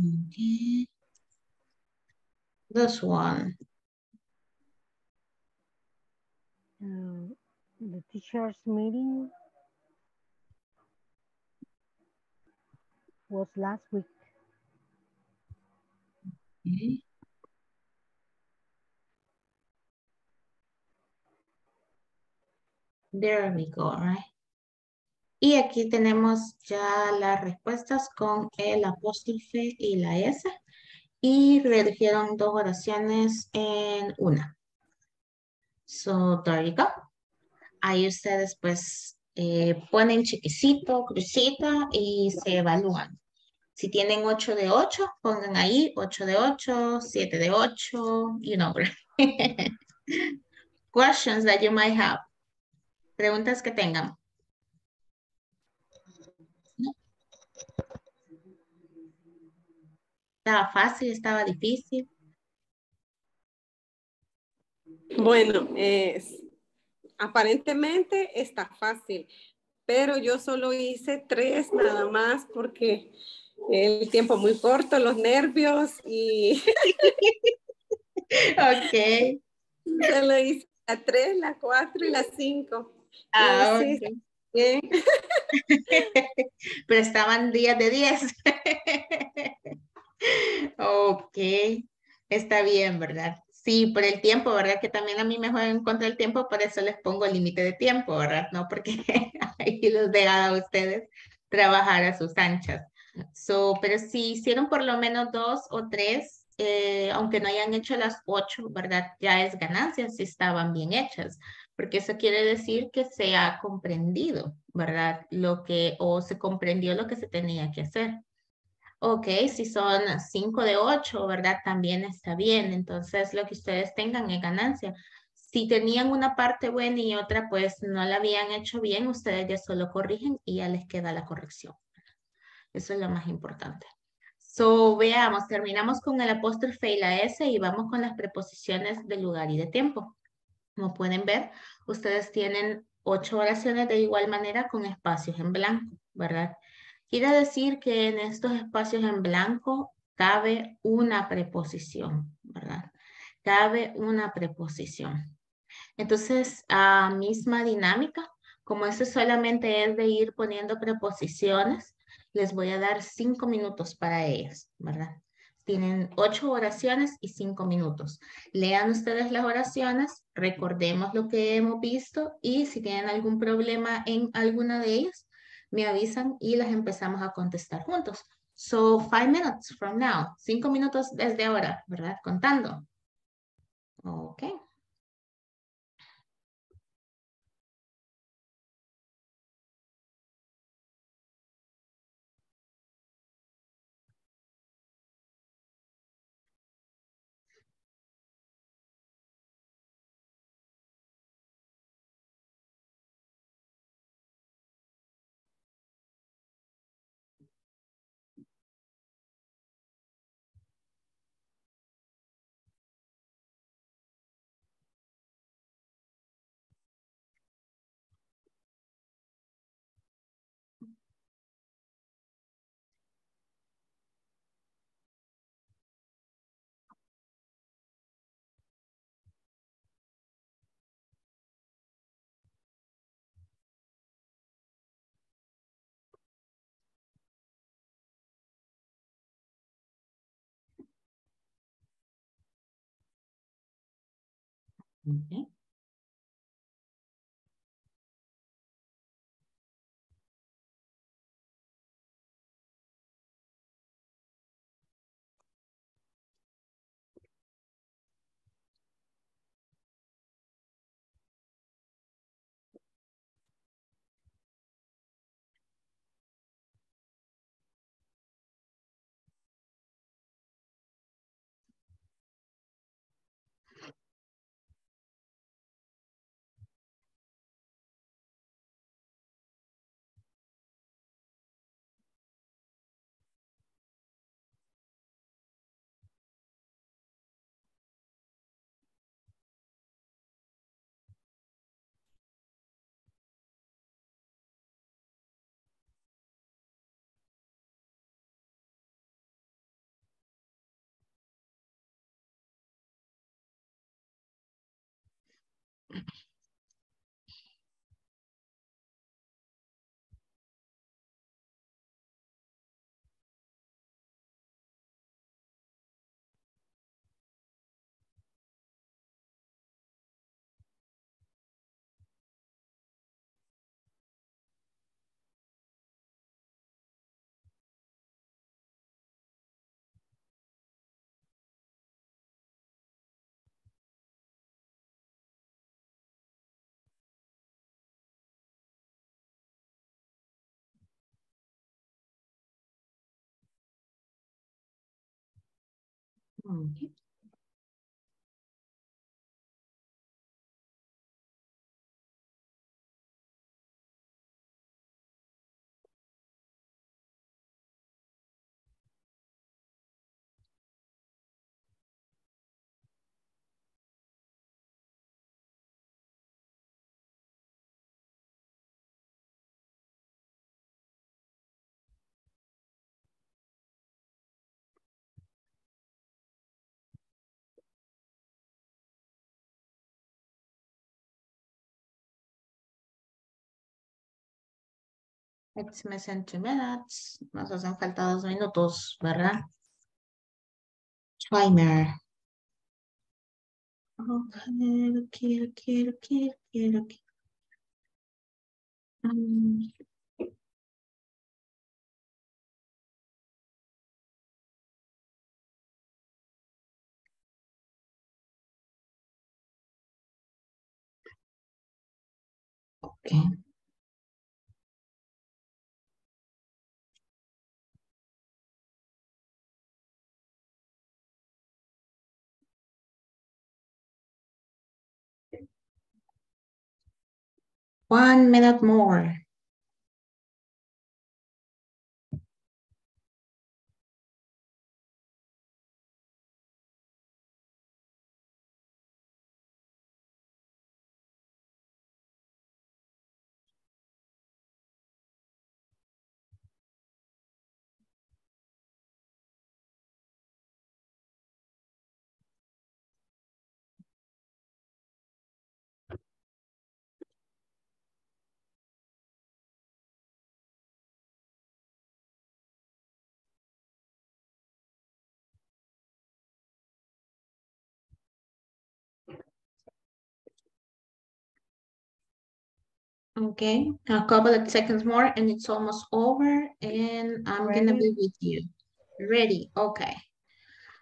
Okay. This one. Uh, the teachers' meeting. Was last week. Okay. There we go, right? Y aquí tenemos ya las respuestas con el apóstrofe y la S. Y redujeron dos oraciones en una. So, there you go. Ahí ustedes pues... Eh, ponen chiquicito, crucita y se evalúan. Si tienen ocho de ocho, pongan ahí ocho de ocho, siete de ocho, you know. Questions that you might have. Preguntas que tengan. ¿No? ¿Estaba fácil? ¿Estaba difícil? Bueno, es... aparentemente está fácil, pero yo solo hice tres nada más porque el tiempo muy corto, los nervios y... Ok. Solo hice la tres, la cuatro y la cinco. Ah, sí, okay. Bien. Pero estaban días de diez. Ok. Está bien, ¿verdad? Sí, por el tiempo, ¿verdad? Que también a mí me juegan contra el tiempo, por eso les pongo el límite de tiempo, ¿verdad? No porque ahí los deja a ustedes trabajar a sus anchas. So, pero si hicieron por lo menos dos o tres, eh, aunque no hayan hecho las ocho, ¿verdad? Ya es ganancia si estaban bien hechas, porque eso quiere decir que se ha comprendido, ¿verdad? Lo que, o se comprendió lo que se tenía que hacer. Ok, si son cinco de ocho, ¿verdad? También está bien. Entonces, lo que ustedes tengan es ganancia. Si tenían una parte buena y otra, pues no la habían hecho bien, ustedes ya solo corrigen y ya les queda la corrección. Eso es lo más importante. So, veamos, terminamos con el apóstrofe y la S y vamos con las preposiciones de lugar y de tiempo. Como pueden ver, ustedes tienen ocho oraciones de igual manera con espacios en blanco, ¿verdad? Quiere decir que en estos espacios en blanco cabe una preposición, ¿verdad? Cabe una preposición. Entonces, a misma dinámica, como eso solamente es de ir poniendo preposiciones, les voy a dar cinco minutos para ellas, ¿verdad? Tienen ocho oraciones y cinco minutos. Lean ustedes las oraciones, recordemos lo que hemos visto y si tienen algún problema en alguna de ellas, me avisan y las empezamos a contestar juntos. So five minutes from now. Cinco minutos desde ahora, ¿verdad? Contando. Ok. Okay. Okay. It's missing two minutes. Nos hacen falta dos minutos, ¿verdad? Timer. Okay, okay, okay, okay, okay, okay. Um. Okay. One minute more. Okay, a couple of seconds more and it's almost over and I'm ready. Gonna be with you. Ready, okay.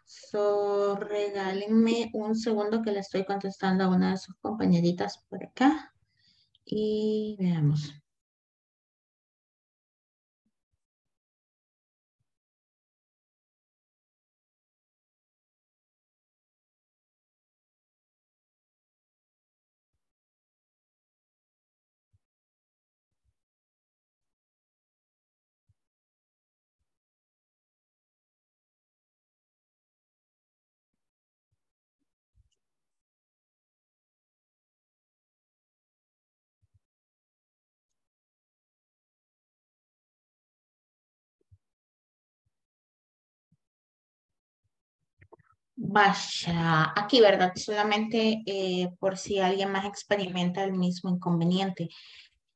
So, regálenme un segundo que le estoy contestando a una de sus compañeritas por acá. Y veamos. Vaya, aquí, ¿verdad? Solamente eh, por si alguien más experimenta el mismo inconveniente.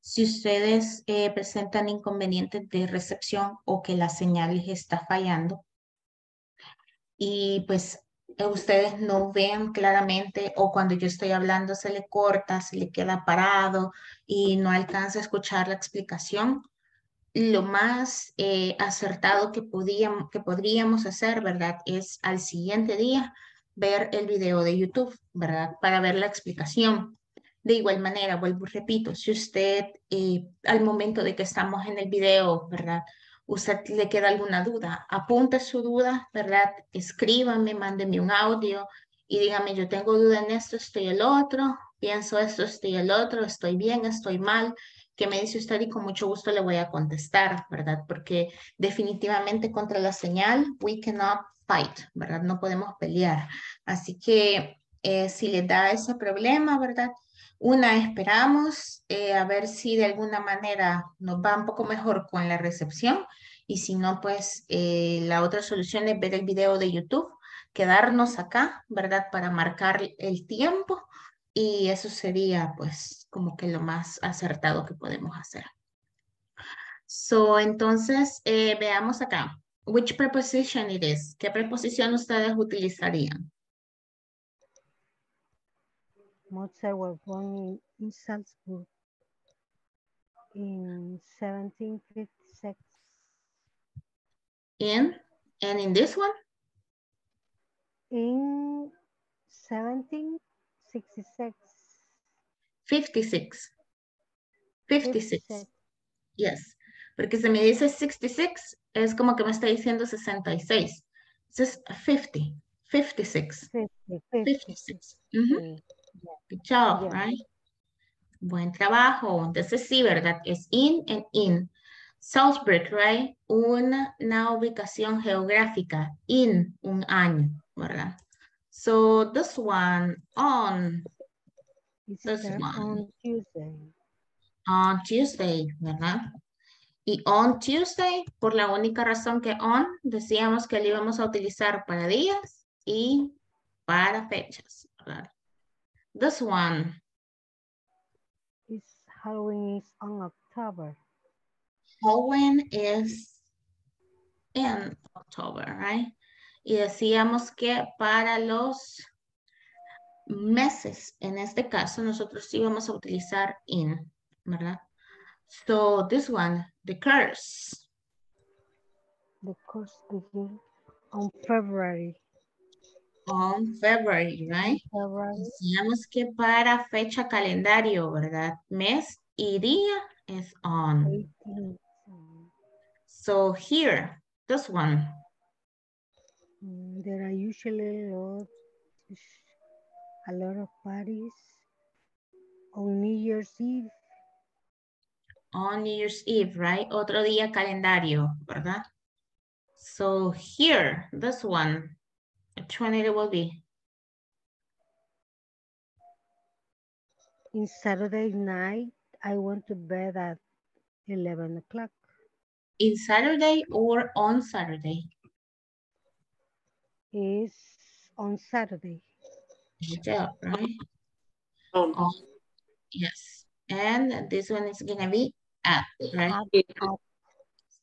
Si ustedes eh, presentan inconvenientes de recepción o que la señal les está fallando y pues eh, ustedes no ven claramente o cuando yo estoy hablando se le corta, se le queda parado y no alcanza a escuchar la explicación, lo más eh, acertado que, podíamos, que podríamos hacer, ¿verdad? Es al siguiente día ver el video de YouTube, ¿verdad? Para ver la explicación. De igual manera, vuelvo y repito, si usted eh, al momento de que estamos en el video, ¿verdad? Usted le queda alguna duda, apunte su duda, ¿verdad? Escríbame, mándeme un audio y dígame, yo tengo duda en esto, estoy el otro, pienso esto, estoy el otro, estoy bien, estoy mal, que me dice usted y con mucho gusto le voy a contestar, ¿verdad? Porque definitivamente contra la señal, we cannot fight, ¿verdad? No podemos pelear. Así que eh, si le da ese problema, ¿verdad? Una, esperamos eh, a ver si de alguna manera nos va un poco mejor con la recepción y si no, pues eh, la otra solución es ver el video de YouTube, quedarnos acá, ¿verdad? Para marcar el tiempo. Y eso sería, pues, como que lo más acertado que podemos hacer. So, entonces, eh, veamos acá. Which preposition it is? ¿Qué preposición ustedes utilizarían? Mozart was born in Salzburg in seventeen fifty-six. In? And in this one? In seventeen fifty-six. sixty-six. fifty-six. fifty-six. fifty-six. Yes. Porque si me dice sixty-six, es como que me está diciendo sesenta y seis. Entonces, fifty. fifty-six. fifty-six. Good job, right? Buen trabajo. Entonces, sí, ¿verdad? Es in and in. Salzburg, right? Una, una ubicación geográfica. In, un año, ¿verdad? So this one on Is this one on Tuesday. On Tuesday, ¿verdad? Y on Tuesday, por la única razón que on, decíamos que lo íbamos a utilizar para días y para fechas, ¿verdad? This one. Is Halloween is on October. Halloween is in October, right? Y decíamos que para los meses, en este caso, nosotros íbamos a utilizar in, ¿verdad? So, this one, the curse. The curse begins on February. On February, right? February. Decíamos que para fecha calendario, ¿verdad? Mes y día es on. So, here, this one. There are usually a lot, a lot of parties on New Year's Eve. On New Year's Eve, right? Otro día calendario, ¿verdad? So here, this one, which one it will be? In Saturday night, I went to bed at eleven o'clock. In Saturday or on Saturday? Is on Saturday. Yeah, right? Um, on, yes. And this one is gonna be at, right? At, at.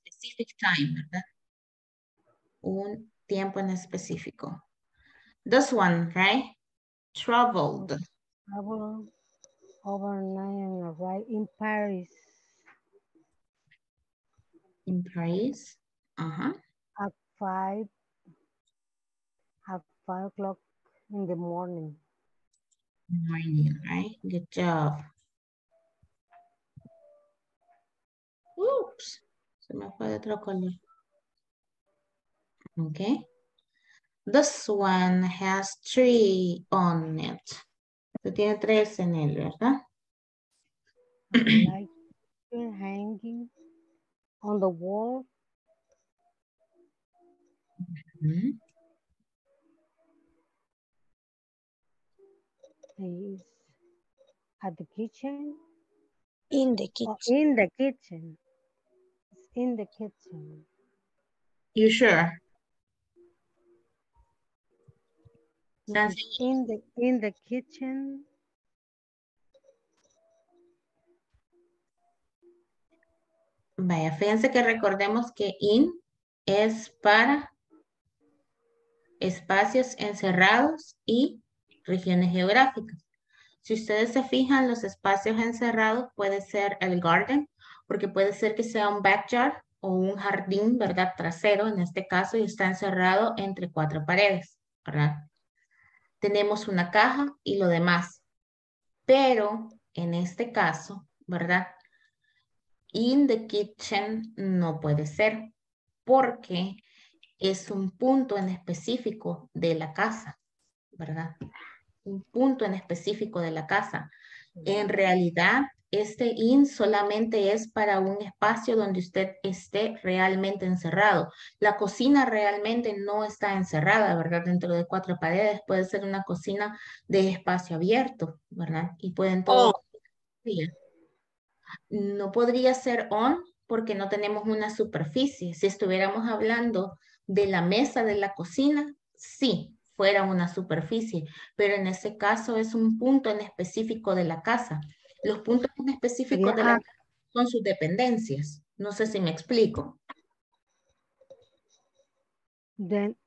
Specific time, ¿verdad? Un tiempo en específico. This one, right? Traveled. Traveled overnight and arrived in Paris. In Paris, uh-huh. At five, at five o'clock in the morning. Morning, right? Good job. Oops, se me fue de otro color. Okay. This one has three on it. Se tiene tres en él, ¿verdad? Like hanging on the wall. Mm-hmm. Is at the kitchen. In the kitchen. Oh, in the kitchen. It's in the kitchen. You sure? That's in the in the kitchen. Vaya, fíjense que recordemos que in es para espacios encerrados y regiones geográficas. Si ustedes se fijan, los espacios encerrados puede ser el garden, porque puede ser que sea un backyard o un jardín, ¿verdad? Trasero, en este caso, y está encerrado entre cuatro paredes, ¿verdad? Tenemos una caja y lo demás. Pero, en este caso, ¿verdad? In the kitchen no puede ser, porque es un punto en específico de la casa, ¿verdad? Un punto en específico de la casa. En realidad, este in solamente es para un espacio donde usted esté realmente encerrado. La cocina realmente no está encerrada, ¿verdad? Dentro de cuatro paredes puede ser una cocina de espacio abierto, ¿verdad? Y pueden todos... Oh. No podría ser on porque no tenemos una superficie. Si estuviéramos hablando de la mesa de la cocina, sí, fuera una superficie, pero en ese caso es un punto en específico de la casa. Los puntos en específico de la casa son sus dependencias. No sé si me explico. Then,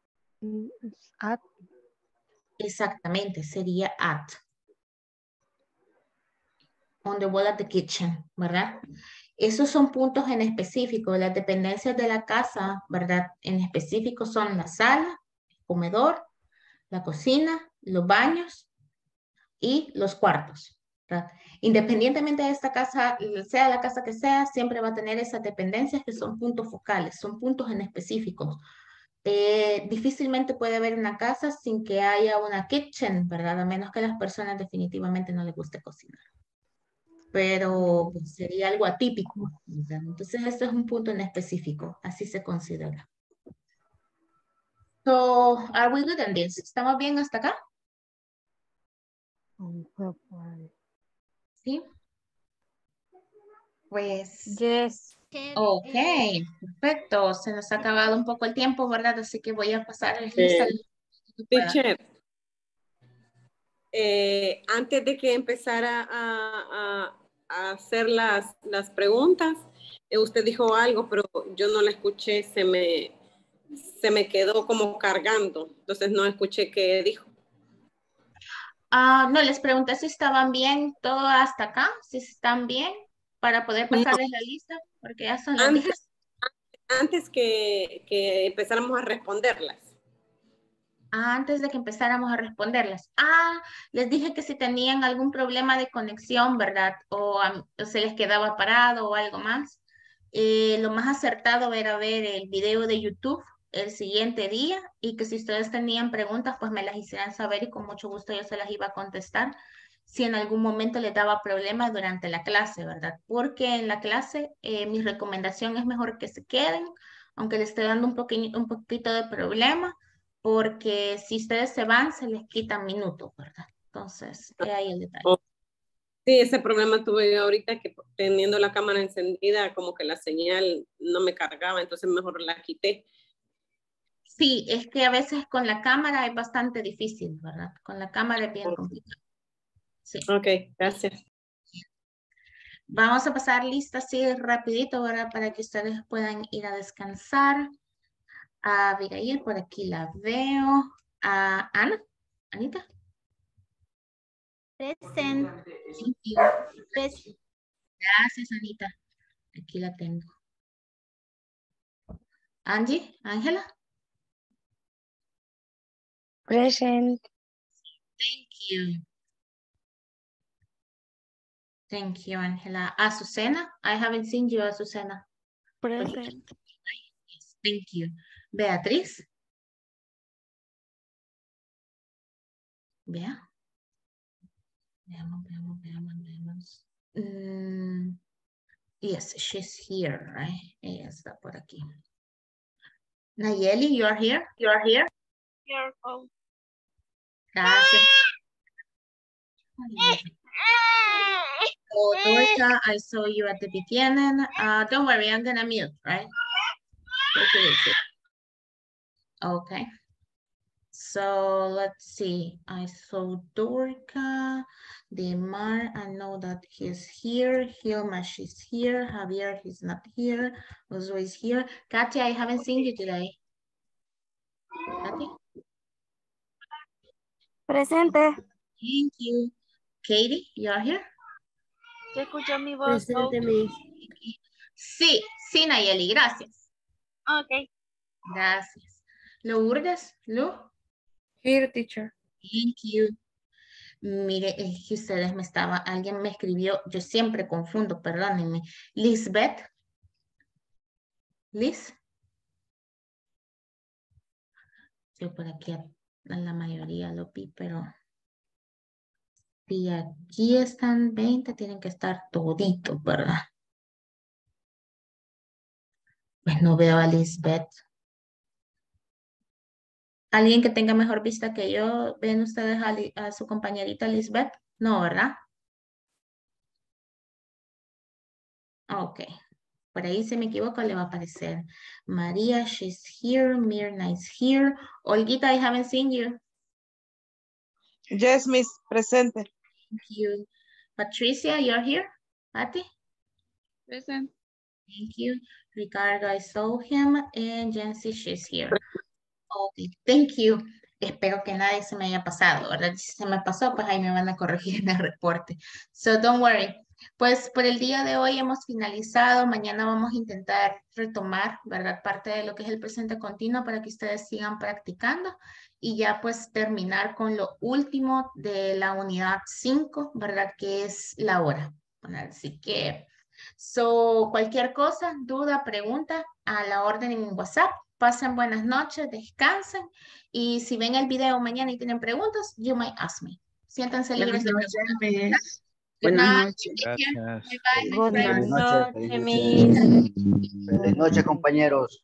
at. Exactamente, sería at. On the wall at the kitchen, ¿verdad? Esos son puntos en específico. Las dependencias de la casa, ¿verdad? En específico son la sala, el comedor, la cocina, los baños y los cuartos, ¿verdad? Independientemente de esta casa, sea la casa que sea, siempre va a tener esas dependencias que son puntos focales, son puntos en específicos. Eh, difícilmente puede haber una casa sin que haya una kitchen, ¿verdad? A menos que a las personas definitivamente no les guste cocinar. Pero pues, sería algo atípico, ¿verdad? Entonces esto es un punto en específico, así se considera. So, are we good on this? ¿Estamos bien hasta acá? ¿Sí? Pues, yes. Ok, perfecto. Se nos ha acabado un poco el tiempo, ¿verdad? Así que voy a pasar el lista. Teacher, eh, antes de que empezara a, a, a hacer las, las preguntas, eh, usted dijo algo, pero yo no la escuché, se me... se me quedó como cargando, entonces no escuché qué dijo. Ah, no, les pregunté si estaban bien todo hasta acá, si están bien, para poder pasarles no. la lista, porque ya son antes, las listas. Antes que, que empezáramos a responderlas. Ah, antes de que empezáramos a responderlas. Ah, les dije que si tenían algún problema de conexión, ¿verdad? O, o se les quedaba parado o algo más. Eh, lo más acertado era ver el video de YouTube el siguiente día y que si ustedes tenían preguntas pues me las hicieran saber y con mucho gusto yo se las iba a contestar si en algún momento les daba problemas durante la clase, ¿verdad? Porque en la clase eh, mi recomendación es mejor que se queden, aunque les esté dando un, poquito, un poquito de problema, porque si ustedes se van se les quitan minutos, ¿verdad? Entonces, eh, ahí el detalle. Sí, ese problema tuve yo ahorita que teniendo la cámara encendida como que la señal no me cargaba, entonces mejor la quité. Sí, es que a veces con la cámara es bastante difícil, ¿verdad? Con la cámara es bien complicado. Sí. Ok, gracias. Vamos a pasar lista así rapidito, ¿verdad? Para que ustedes puedan ir a descansar. A Abigail, por aquí la veo. A Ana, Anita. Present. Present. Gracias, Anita. Aquí la tengo. Angie, Ángela. Present. Thank you. Thank you, Angela. Azucena, I haven't seen you, Azucena. Present. Yes, thank you. Beatriz. Vea. Veamos, veamos, veamos, veamos. Mm, yes, she's here, right? Ella está por aquí. Nayeli, you are here? You are here? You're home. Gracias. Ay, so, Dorita, I saw you at the beginning. Uh, don't worry, I'm going to mute, right? Okay. So, let's see. I saw Dorca, Demar, I know that he's here. Hilma, she's here. Javier, he's not here. Oso is here. Katia, I haven't seen you today. Katia? Presente. Thank you. Katie, you are here? ¿Te escuchó mi voz? Presente, Miss. Sí, sí, Nayeli, gracias. Ok. Gracias. Lourdes, Lu. Here, teacher. Thank you. Mire, es que ustedes me estaba, alguien me escribió, yo siempre confundo, perdónenme. Lisbeth. Liz. Yo por aquí a la mayoría lo vi, pero... Y aquí están veinte, tienen que estar toditos, ¿verdad? Pues no veo a Lisbeth. ¿Alguien que tenga mejor vista que yo? ¿Ven ustedes a, Li a su compañerita Lisbeth? No, ¿verdad? Ok. Por ahí si me equivoco le va a aparecer. María, she's here. Mirna is here. Olguita, I haven't seen you. Yes, Miss. Presente. Thank you. Patricia, you're here? Patty? Present. Thank you. Ricardo, I saw him. And Jency, she's here. Okay, thank you. Espero que nadie se me haya pasado, ¿verdad? Si se me pasó, pues ahí me van a corregir en el reporte. So, don't worry. Pues por el día de hoy hemos finalizado. Mañana vamos a intentar retomar, ¿verdad? Parte de lo que es el presente continuo para que ustedes sigan practicando. Y ya pues terminar con lo último de la unidad cinco, ¿verdad? Que es la hora. Bueno, así que, so, cualquier cosa, duda, pregunta, a la orden en WhatsApp. Pasen buenas noches, descansen. Y si ven el video mañana y tienen preguntas, you may ask me. Siéntanse libres de preguntas. Buenas noches. Buenas noches, compañeros.